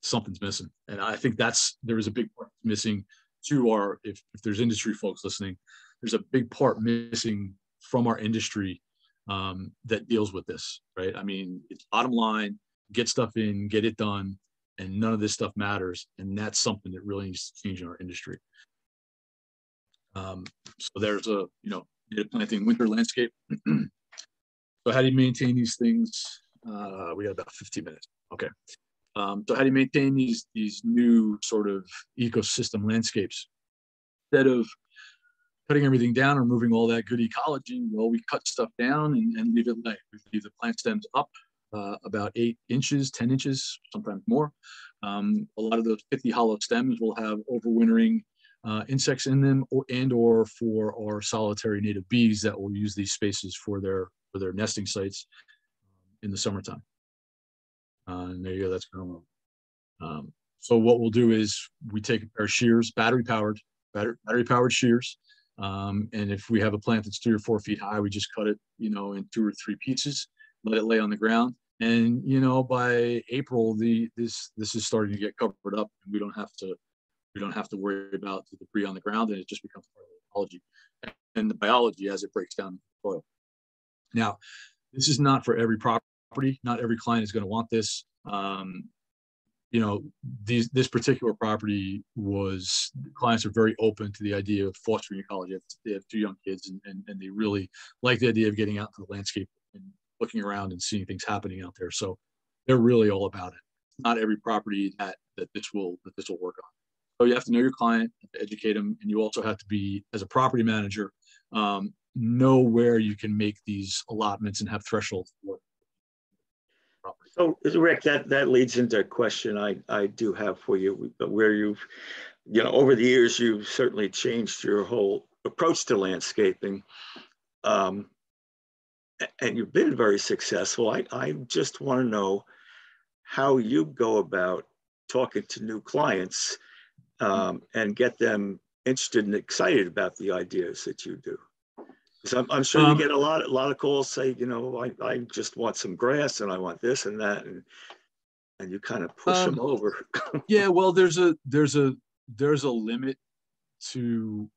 something's missing. And I think that's there is a big part missing to our. If if there's industry folks listening, there's a big part missing from our industry. Um, that deals with this, right? I mean, it's bottom line, get stuff in, get it done, and none of this stuff matters. And that's something that really needs to change in our industry. Um, so there's a, you know, native planting winter landscape. So how do you maintain these things? Uh, we got about fifteen minutes, okay. Um, so how do you maintain these, these new sort of ecosystem landscapes? Instead of cutting everything down or moving all that good ecology, well, we cut stuff down and, and leave it light. We leave the plant stems up uh, about eight inches, ten inches, sometimes more. Um, a lot of those pithy hollow stems will have overwintering uh, insects in them, or, and or for our solitary native bees that will use these spaces for their, for their nesting sites in the summertime. Uh, and there you go, that's kind of long. Um, so what we'll do is we take a pair of shears, battery powered, battery, battery powered shears. Um, and if we have a plant that's three or four feet high, we just cut it, you know, in two or three pieces, let it lay on the ground. And, you know, by April, the, this, this is starting to get covered up and we don't have to, we don't have to worry about the debris on the ground, and it just becomes part of the ecology and the biology as it breaks down the soil. Now, this is not for every property. Not every client is going to want this. Um, you know, these, this particular property was, clients are very open to the idea of fostering ecology. They have two young kids and, and, and they really like the idea of getting out to the landscape and looking around and seeing things happening out there. So they're really all about it. Not every property that that this will that this will work on. So you have to know your client, educate them, and you also have to be, as a property manager, um, know where you can make these allotments and have thresholds for property. So, Rick, that that leads into a question I I do have for you, where you've, you know, over the years you've certainly changed your whole approach to landscaping, um, and you've been very successful. I I just want to know how you go about talking to new clients um, and get them interested and excited about the ideas that you do. Because I'm, I'm sure um, you get a lot, a lot of calls say, you know, I, I just want some grass and I want this and that, and and you kind of push um, them over. Yeah, well, there's a there's a there's a limit to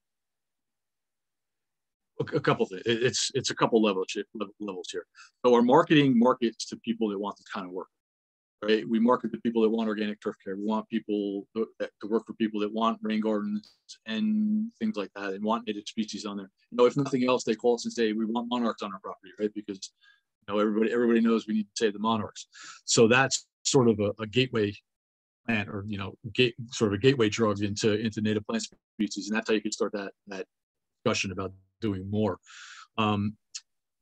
a, a couple things. It, it's it's a couple levels levels here. So our marketing markets to people that want this kind of work. Right? We market to people that want organic turf care. We want people to, to work for people that want rain gardens and things like that, and want native species on there. You know, if nothing else, they call us and say, we want monarchs on our property, right? Because, you know, everybody everybody knows we need to save the monarchs. So that's sort of a, a gateway plant, or, you know, gate, sort of a gateway drug into into native plant species, and that's how you can start that that discussion about doing more. Um,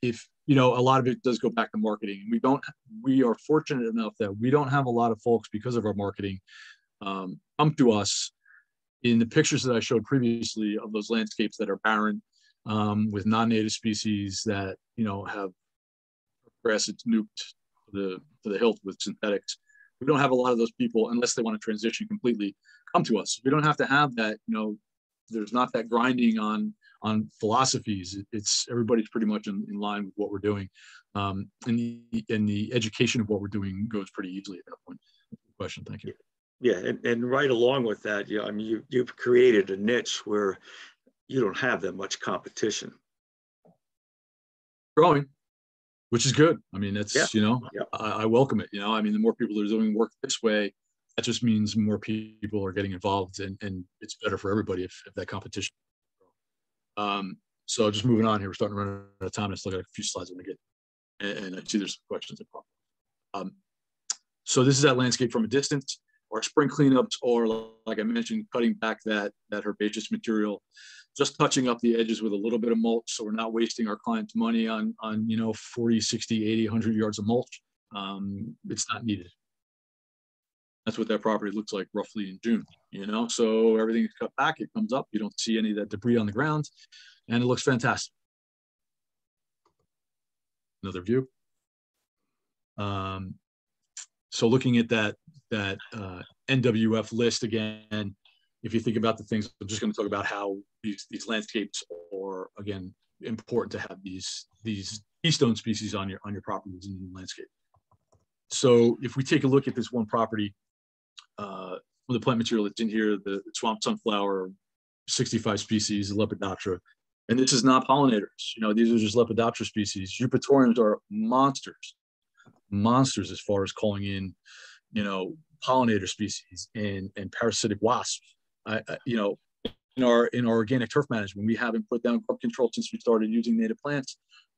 if you know, a lot of it does go back to marketing. We don't, we are fortunate enough that we don't have a lot of folks, because of our marketing, um, come to us in the pictures that I showed previously of those landscapes that are barren, um, with non-native species that, you know, have grass that's nuked to the, to the hilt with synthetics. We don't have a lot of those people, unless they want to transition completely, come to us. We don't have to have that, you know, there's not that grinding on on philosophies. It's everybody's pretty much in, in line with what we're doing, um, and the and the education of what we're doing goes pretty easily at that point. Good question, thank you. Yeah, and, and right along with that, you know, I mean, you you've created a niche where you don't have that much competition. Growing, which is good. I mean, that's yeah. you know, yeah. I, I welcome it. You know, I mean, the more people that are doing work this way, that just means more people are getting involved, and and it's better for everybody if, if that competition. Um, so just moving on here, we're starting to run out of time. Let's look at a few slides when I get, and, and I see there's some questions that pop up. Um, so this is that landscape from a distance. Our spring cleanups are, like I mentioned, cutting back that, that herbaceous material, just touching up the edges with a little bit of mulch. So we're not wasting our clients' money on, on, you know, forty, sixty, eighty, a hundred yards of mulch. Um, it's not needed. That's what that property looks like roughly in June, you know? So everything is cut back, it comes up, you don't see any of that debris on the ground, and it looks fantastic. Another view. Um, so looking at that, that uh, N W F list again, if you think about the things, I'm just gonna talk about how these, these landscapes are, again, important to have these, these keystone species on your, on your properties and your landscape. So if we take a look at this one property, Uh, the plant material that's in here, the swamp sunflower, sixty-five species, Lepidoptera, and this is not pollinators. You know, these are just Lepidoptera species. Eupatoriums are monsters, monsters as far as calling in, you know, pollinator species and and parasitic wasps. I, I, you know, in our in our organic turf management, we haven't put down crop control since we started using native plants,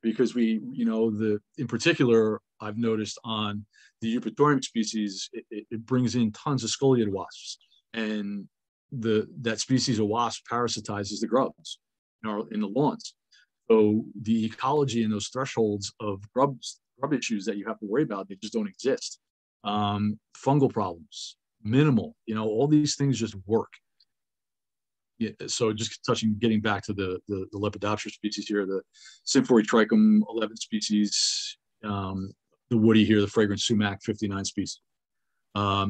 because we, you know, the in particular, I've noticed on the Eupatorium species, it, it, it brings in tons of scoliate wasps, and the that species of wasp parasitizes the grubs in, our, in the lawns. So the ecology and those thresholds of grubs, grub issues that you have to worry about, they just don't exist. Um, fungal problems, minimal. You know, all these things just work. Yeah, so just touching, getting back to the, the, the Lepidoptera species here, the Symphoritrichum, eleven species, um, the woody here, the fragrant sumac, fifty-nine species. Um,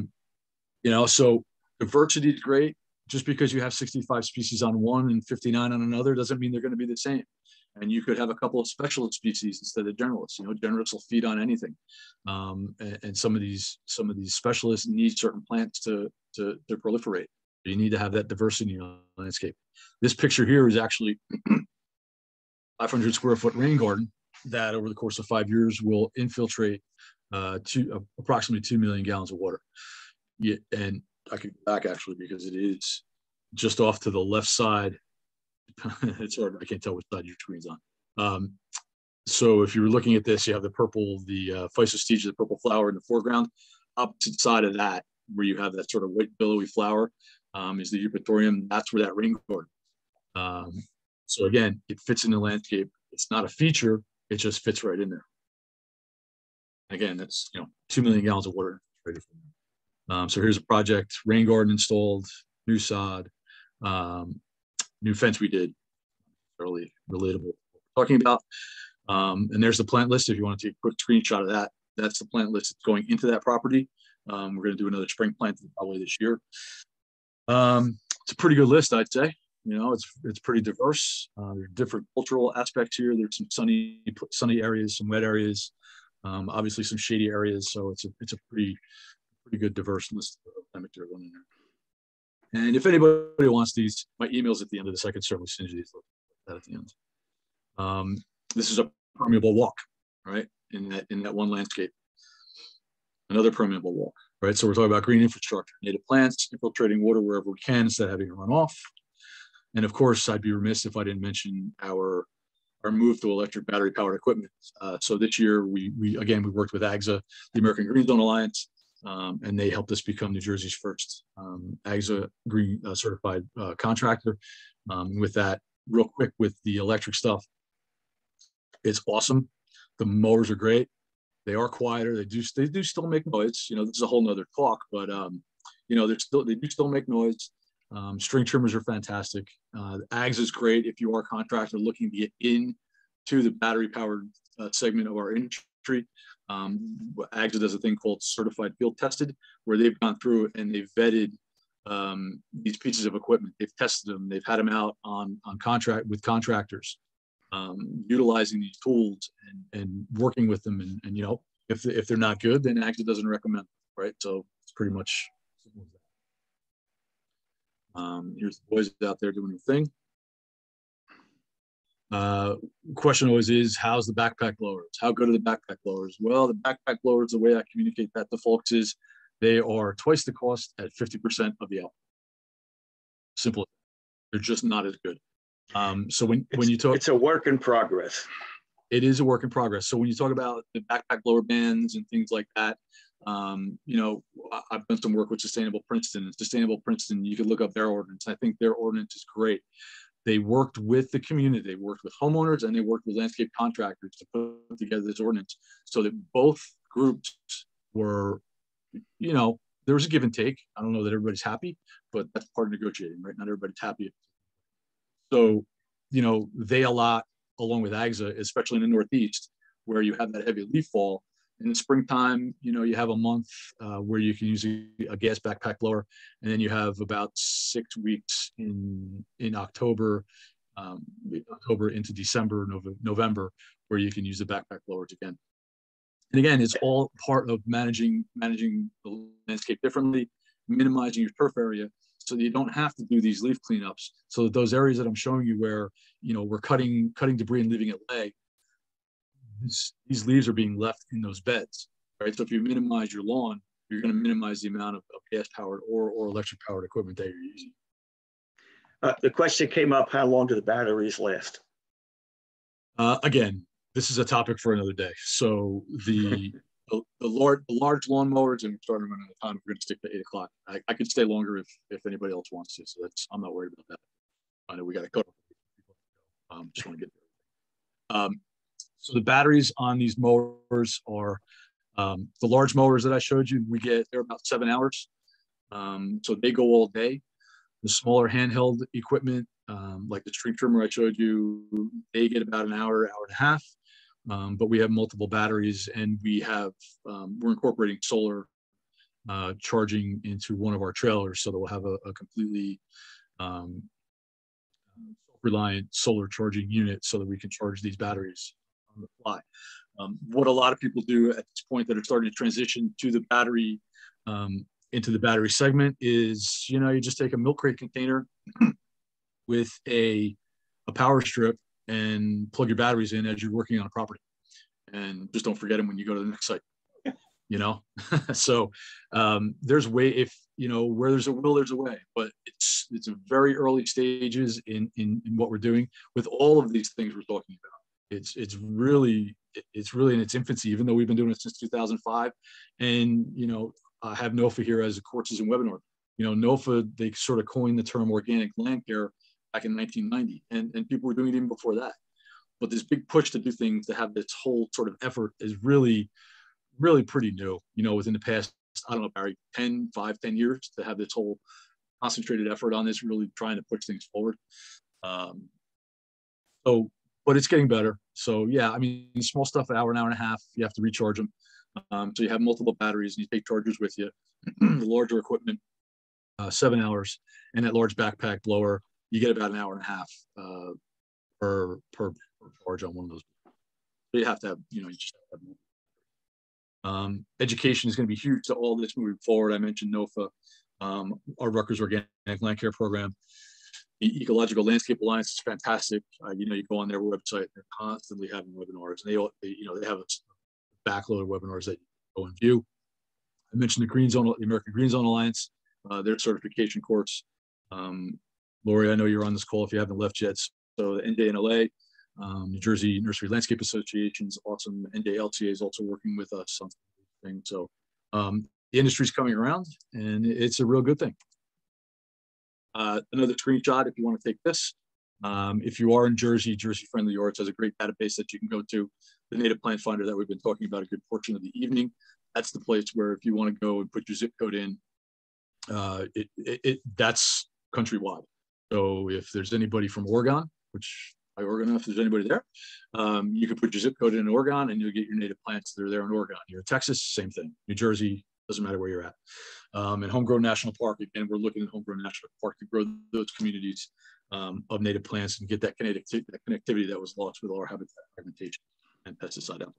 you know, so diversity is great. Just because you have sixty-five species on one and fifty-nine on another doesn't mean they're going to be the same. And you could have a couple of specialist species instead of generalists. You know, generalists will feed on anything. Um, and, and some of these, some of these specialists need certain plants to, to, to proliferate. You need to have that diversity in your landscape. This picture here is actually five hundred square foot rain garden that over the course of five years will infiltrate uh, two, uh, approximately two million gallons of water. Yeah, and I could go back actually, because it is just off to the left side. It's hard, I can't tell which side your screen's on. Um, So if you're looking at this, you have the purple, the uh, physostegia, the purple flower in the foreground. Opposite side of that, where you have that sort of white billowy flower, um, is the Eupatorium. That's where that rain garden. Um, so again, it fits in the landscape. It's not a feature. It just fits right in there. Again, that's, you know, two million gallons of water. Um, so here's a project, rain garden installed, new sod, um, new fence we did, really relatable what we're talking about. Um, and there's the plant list. If you want to take a quick screenshot of that, that's the plant list that's going into that property. Um, we're going to do another spring planting probably this year. Um, it's a pretty good list, I'd say. You know, it's it's pretty diverse. Uh, there are different cultural aspects here. There's some sunny sunny areas, some wet areas, um, obviously some shady areas. So it's a it's a pretty pretty good diverse list of them everyone in there. And if anybody wants these, my email's at the end of this. I can certainly send you these. That at the end. Um, this is a permeable walk, right? In that in that one landscape, another permeable walk, right? So we're talking about green infrastructure, native plants, infiltrating water wherever we can instead of having it run off. And of course, I'd be remiss if I didn't mention our, our move to electric battery powered equipment. Uh, so this year, we, we again, we worked with A G S A, the American Green Zone Alliance, um, and they helped us become New Jersey's first um, A G S A green uh, certified uh, contractor. Um, with that, real quick with the electric stuff, it's awesome. The mowers are great. They are quieter. They do, they do still make noise. You know, this is a whole nother talk, but um, you know, they're still, they do still make noise. Um, string trimmers are fantastic. Uh, A G S is great if you are a contractor looking to get in to the battery powered uh, segment of our industry. Um, A G S does a thing called certified field tested, where they've gone through and they've vetted um, these pieces of equipment. They've tested them. They've had them out on, on contract with contractors, um, utilizing these tools and, and working with them. And, and you know, if, if they're not good, then A G S doesn't recommend them, right? So it's pretty much. Um, here's the boys out there doing their thing. Uh, question always is, how's the backpack blowers? How good are the backpack blowers? Well, the backpack blowers, the way I communicate that to folks is they are twice the cost at fifty percent of the output. Simple. They're just not as good. Um, so when, when you talk- It's a work in progress. It is a work in progress. So when you talk about the backpack blower bans and things like that, Um, you know, I've done some work with Sustainable Princeton. And Sustainable Princeton, you could look up their ordinance. I think their ordinance is great. They worked with the community. They worked with homeowners and they worked with landscape contractors to put together this ordinance so that both groups were, you know, there was a give and take. I don't know that everybody's happy, but that's part of negotiating, right? Not everybody's happy. So, you know, they a lot, along with A G S A, especially in the Northeast, where you have that heavy leaf fall. In the springtime, you know, you have a month uh, where you can use a, a gas backpack blower, and then you have about six weeks in in October, um, October into December, November, where you can use the backpack blowers again. And again, it's all part of managing managing the landscape differently, minimizing your turf area, so that you don't have to do these leaf cleanups. So that those areas that I'm showing you, where you know we're cutting cutting debris and leaving it lay. This, these leaves are being left in those beds, right? So if you minimize your lawn, you're going to minimize the amount of, of gas-powered or, or electric-powered equipment that you're using. Uh, the question came up, how long do the batteries last? Uh, again, this is a topic for another day. So the, the, the, large, the large lawn mowers, and we're starting to run out of time, we're going to stick to eight o'clock. I, I could stay longer if, if anybody else wants to, so that's, I'm not worried about that. I know we got to cut off. Um, just want to get there. Um, So the batteries on these mowers are um, the large mowers that I showed you. We get they're about seven hours, um, so they go all day. The smaller handheld equipment, um, like the string trimmer I showed you, they get about an hour, hour and a half. Um, but we have multiple batteries, and we have um, we're incorporating solar uh, charging into one of our trailers, so that we'll have a, a completely um, self-reliant solar charging unit, so that we can charge these batteries. The fly. Um, what a lot of people do at this point that are starting to transition to the battery, um, into the battery segment is, you know, you just take a milk crate container with a, a power strip and plug your batteries in as you're working on a property. And just don't forget them when you go to the next site, you know? So um, there's way, if, you know, where there's a will, there's a way, but it's, it's a very early stages in, in, in what we're doing with all of these things we're talking about. it's it's really it's really in its infancy, even though we've been doing it since two thousand five. And you know, I have NOFA here as a courses and webinar. You know, NOFA, they sort of coined the term organic land care back in nineteen ninety, and, and people were doing it even before that. But this big push to do things, to have this whole sort of effort, is really, really pretty new. You know, within the past, I don't know, Barry, ten, five, ten years, to have this whole concentrated effort on this, really trying to push things forward. Um, so, but it's getting better. So yeah, I mean, small stuff, an hour, an hour and a half, you have to recharge them. Um, so you have multiple batteries and you take chargers with you. The larger equipment, uh, seven hours. And that large backpack blower, you get about an hour and a half uh, per, per, per charge on one of those. So you have to have, you know, you just have to have Um, education is going to be huge to all this moving forward. I mentioned NOFA, um, our Rutgers Organic Land Care Program. The Ecological Landscape Alliance is fantastic. Uh, you know, you go on their website, they're constantly having webinars, and they, they you know, they have a backload of webinars that you go and view. I mentioned the Green Zone, the American Green Zone Alliance, uh, their certification course. Um, Lori, I know you're on this call if you haven't left yet. So the N J N L A. Um, New Jersey Nursery Landscape Association is awesome. N J L T A is also working with us on something. So um, the industry's coming around, and it's a real good thing. Uh, another screenshot if you want to take this. Um, if you are in Jersey, Jersey Friendly Yards has a great database that you can go to. The native plant finder that we've been talking about a good portion of the evening. That's the place where if you want to go and put your zip code in, uh, it, it, it, that's countrywide. So if there's anybody from Oregon, which by Oregon, if there's anybody there, um, you can put your zip code in Oregon and you'll get your native plants that are there in Oregon. You're in Texas, same thing. New Jersey, doesn't matter where you're at. Um, and Homegrown National Park, again, we're looking at Homegrown National Park to grow those communities um, of native plants and get that, kinetic that connectivity that was lost with all our habitat fragmentation and pesticide application.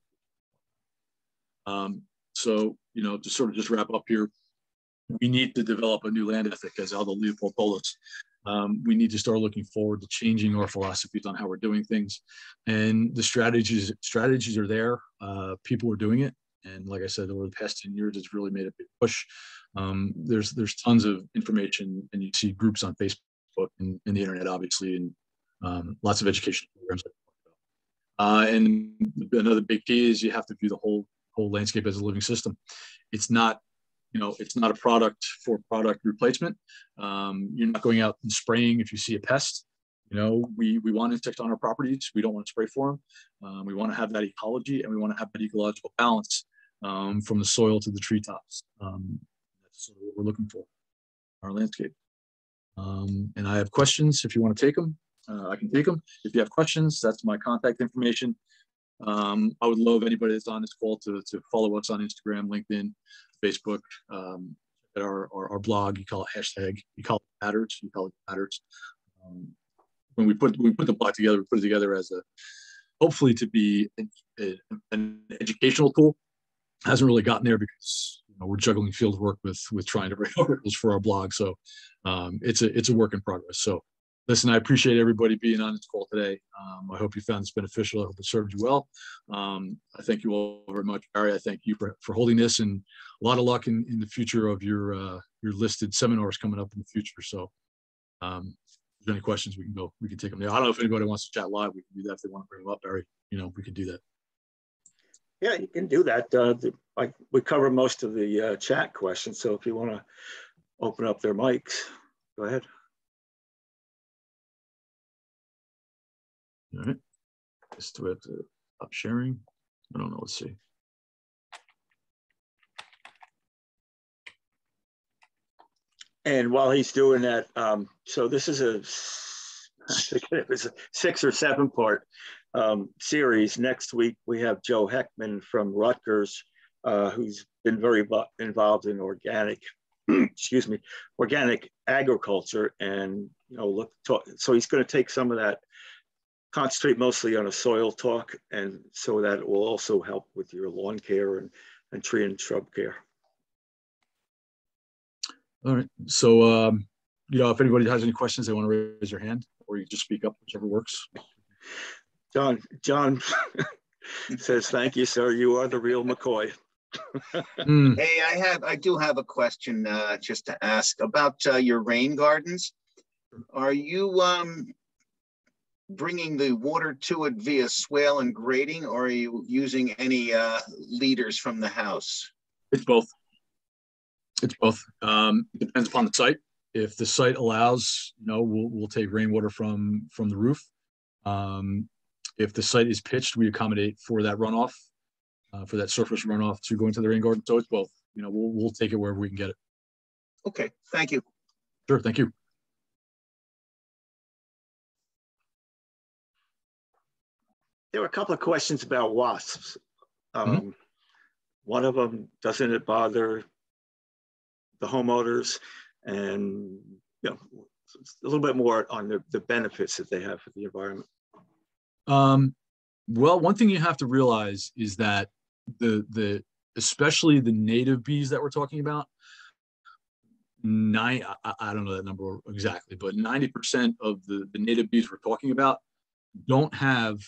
Um, so, you know, to sort of just wrap up here, we need to develop a new land ethic, as Aldo Leopold told us. Um, we need to start looking forward to changing our philosophies on how we're doing things, and the strategies strategies are there. Uh, people are doing it, and like I said, over the past ten years, it's really made a big push. Um, there's there's tons of information, and you see groups on Facebook and, and the internet, obviously, and um, lots of educational programs. Uh, and another big key is you have to view the whole whole landscape as a living system. It's not. You know, it's not a product for product replacement. Um, you're not going out and spraying if you see a pest. You know, we, we want insects on our properties. We don't want to spray for them. Um, we want to have that ecology, and we want to have that ecological balance um, from the soil to the treetops. Um, that's what we're looking for in our landscape. Um, and I have questions. If you want to take them, uh, I can take them. If you have questions, that's my contact information. Um, I would love anybody that's on this call to, to follow us on Instagram, LinkedIn, Facebook, um, at our, our, our blog. You call it hashtag, you call it matters, you call it matters. Um, when we put, we put the blog together, we put it together as a, hopefully to be an, a, an educational tool. Hasn't really gotten there because you know, we're juggling field work with, with trying to write articles for our blog. So um, it's a, it's a work in progress. So listen, I appreciate everybody being on this call today. Um, I hope you found this beneficial. I hope it served you well. Um, I thank you all very much, Barry. I thank you for, for holding this, and a lot of luck in, in the future of your uh, your listed seminars coming up in the future. So um, if there's any questions, we can go, we can take them now. I don't know if anybody wants to chat live. We can do that if they want to bring them up, Barry. You know, we can do that. Yeah, you can do that. Uh, the, I, we cover most of the uh, chat questions. So if you want to open up their mics, go ahead. All right, just do we have to stop sharing? I don't know, let's see. And while he's doing that, um, so this is a, it was a six or seven part um, series. Next week, we have Joe Heckman from Rutgers, uh, who's been very involved in organic, excuse me, organic agriculture. And, you know, look, talk, so he's gonna take some of that, concentrate mostly on a soil talk, and so that will also help with your lawn care and, and tree and shrub care. All right. So, um, you know, if anybody has any questions, they want to raise their hand, or you just speak up, whichever works. John, John says, thank you, sir. You are the real McCoy. mm. Hey, I have, I do have a question uh, just to ask about uh, your rain gardens. Are you, um, bringing the water to it via swale and grading, or are you using any uh, leaders from the house? It's both. It's both. Um, it depends upon the site. If the site allows, you know, we'll, we'll take rainwater from, from the roof. Um, if the site is pitched, we accommodate for that runoff, uh, for that surface runoff to go into the rain garden. So it's both. You know, we'll, we'll take it wherever we can get it. Okay, thank you. Sure, thank you. There were a couple of questions about wasps. Um, mm-hmm. One of them, doesn't it bother the homeowners? And you know, a little bit more on the, the benefits that they have for the environment. Um, well, one thing you have to realize is that the, the especially the native bees that we're talking about, nine, I, I don't know that number exactly, but ninety percent of the, the native bees we're talking about don't have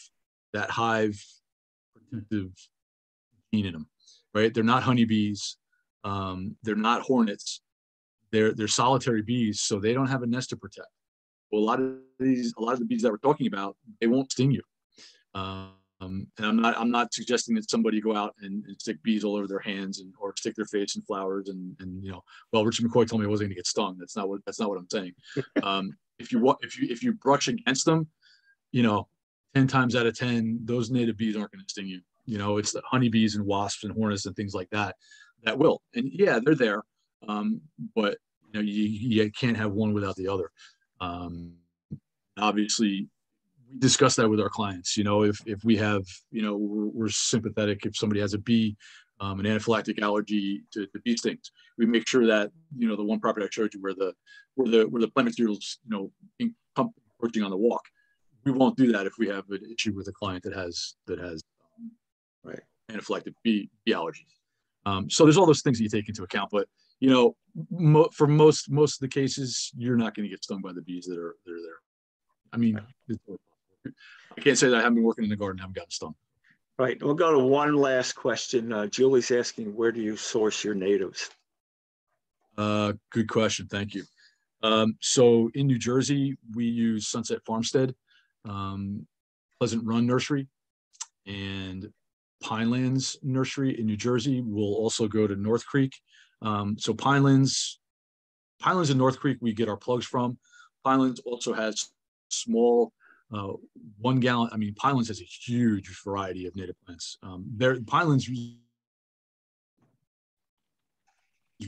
that hive protective gene in them, right? They're not honeybees. Um, they're not hornets. They're, they're solitary bees, so they don't have a nest to protect. Well, a lot of these, a lot of the bees that we're talking about, they won't sting you. Um, and I'm not, I'm not suggesting that somebody go out and, and stick bees all over their hands and or stick their face in flowers and and you know. Well, Richard McCoy told me I wasn't going to get stung. That's not what that's not what I'm saying. Um, if you if you if you brush against them, you know, ten times out of ten, those native bees aren't going to sting you. You know, it's the honeybees and wasps and hornets and things like that that will. And yeah, they're there. Um, but you know, you, you can't have one without the other. Um, obviously, we discuss that with our clients. You know, if if we have, you know, we're, we're sympathetic if somebody has a bee, um, an anaphylactic allergy to, to bee stings. We make sure that, you know, the one property I showed you where the where the where the plant materials, you know, come encroaching on the walk. We won't do that if we have an issue with a client that has that has um, right anaphylactic bee, bee allergies. Um, so there's all those things that you take into account, but you know, mo for most most of the cases, you're not going to get stung by the bees that are that are there. I mean, right. I can't say that I haven't been working in the garden, I haven't gotten stung. Right. We'll go to one last question. Uh, Julie's asking, where do you source your natives? Uh, good question. Thank you. Um, so in New Jersey, we use Sunset Farmstead, um, Pleasant Run Nursery, and Pinelands Nursery in New Jersey. We'll also go to North Creek. Um, so Pinelands, Pinelands and North Creek, we get our plugs from. Pinelands also has small uh, one gallon. I mean, Pinelands has a huge variety of native plants. Um, there, Pinelands is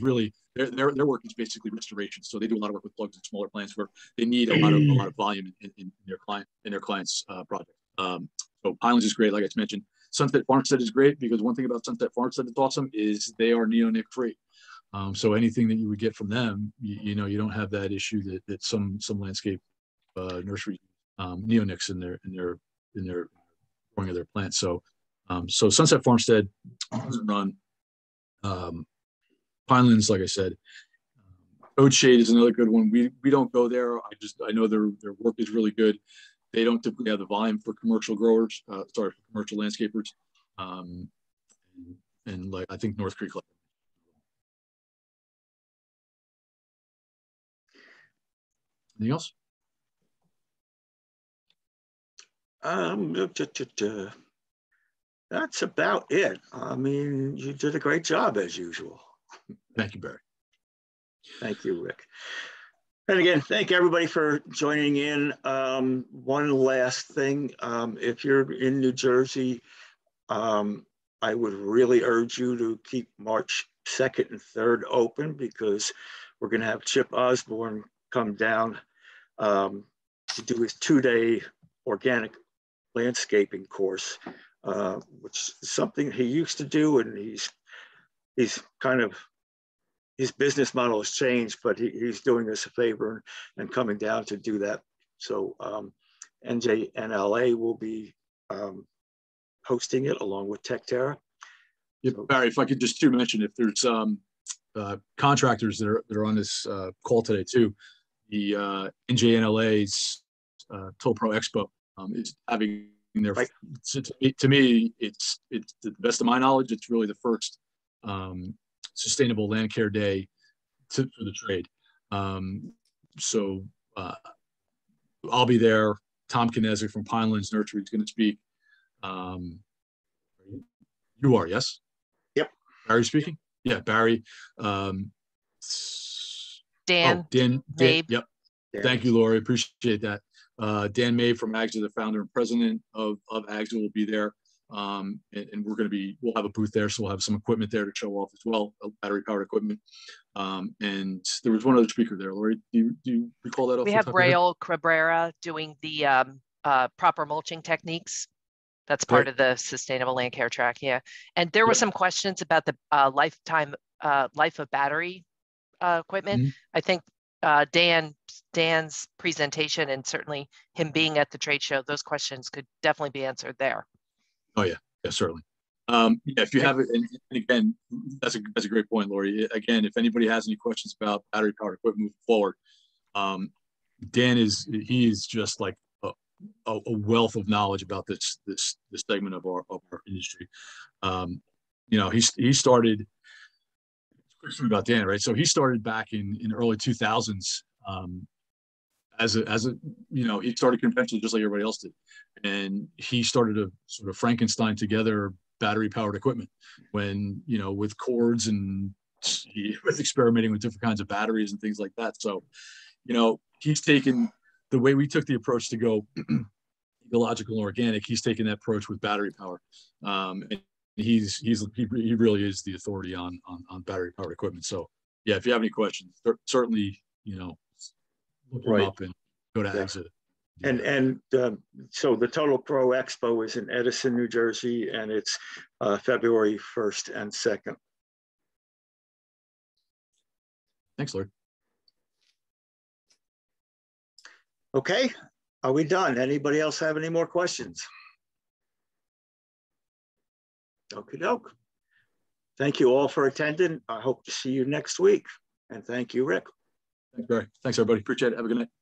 really their, their their work is basically restoration. So they do a lot of work with plugs and smaller plants where they need a lot of a lot of volume in, in their client in their clients' uh, project. Um, so Pinelands is great, like I mentioned. Sunset Farmstead is great because one thing about Sunset Farmstead that's awesome is they are neonic free. Um, so anything that you would get from them, you, you know, you don't have that issue that, that some some landscape uh, nursery um, neonics in their in their in their growing of their plants. So um, so Sunset Farmstead doesn't run. Um, Pinelands, like I said, Oat Shade is another good one. We we don't go there. I just I know their their work is really good. They don't typically have the volume for commercial growers, uh, sorry, for commercial landscapers. Um, and, and like I think North Creek. Anything else? Um, that's about it. I mean, you did a great job as usual. Thank you, Barry. Thank you, Rick. And again, thank everybody for joining in. Um, one last thing, um, if you're in New Jersey, um, I would really urge you to keep March second and third open because we're going to have Chip Osborne come down um, to do his two-day organic landscaping course, uh, which is something he used to do, and he's he's kind of his business model has changed, but he, he's doing us a favor and coming down to do that. So um, N J N L A will be um, hosting it along with TechTerra. Yeah, so, Barry, if I could just to mention, if there's um, uh, contractors that are, that are on this uh, call today too, the uh, N J N L A's uh, Tolpro Expo um, is having their, right. to, to me, it's, it's to the best of my knowledge, it's really the first um, Sustainable Land Care Day to, for the trade. Um, so uh, I'll be there. Tom Kinesic from Pinelands Nursery is going to speak. Um, you are, yes? Yep. Barry speaking? Yeah, Barry. Um, Dan. Oh, Dan. Dan yep. Dan. Thank you, Lori. Appreciate that. Uh, Dan May from A G S A, the founder and president of, of A G S A, will be there. Um, and, and we're going to be, we'll have a booth there. So we'll have some equipment there to show off as well, battery powered equipment. Um, and there was one other speaker there. Lori, do you, do you recall that? We have Rael Cabrera doing the um, uh, proper mulching techniques. That's part of the sustainable land care track. Yeah. And there were some questions about the uh, lifetime, uh, life of battery uh, equipment. Mm-hmm. I think uh, Dan, Dan's presentation and certainly him being at the trade show, those questions could definitely be answered there. Oh yeah, yeah, certainly. Um, yeah, if you have it, and, and again, that's a that's a great point, Lori. Again, if anybody has any questions about battery powered equipment moving forward, um, Dan is he is just like a, a wealth of knowledge about this this this segment of our of our industry. Um, you know, he he started. Quick story about Dan, right? So he started back in in early two thousands. Um, As a, as a, you know, he started conventionally just like everybody else did. And he started to sort of Frankenstein together battery powered equipment when, you know, with cords, and he was experimenting with different kinds of batteries and things like that. So, you know, he's taken the way we took the approach to go ecological and organic. He's taken that approach with battery power. Um, and he's, he's, he, he really is the authority on, on, on battery powered equipment. So yeah, if you have any questions, certainly, you know, right. Up and go to exit. Yeah. And and uh, so the Total Pro Expo is in Edison, New Jersey, and it's uh, February first and second. Thanks, Lord. Okay, are we done? Anybody else have any more questions? Okie doke. Thank you all for attending. I hope to see you next week. And thank you, Rick. Thanks, Barry. Thanks, everybody. Appreciate it. Have a good night.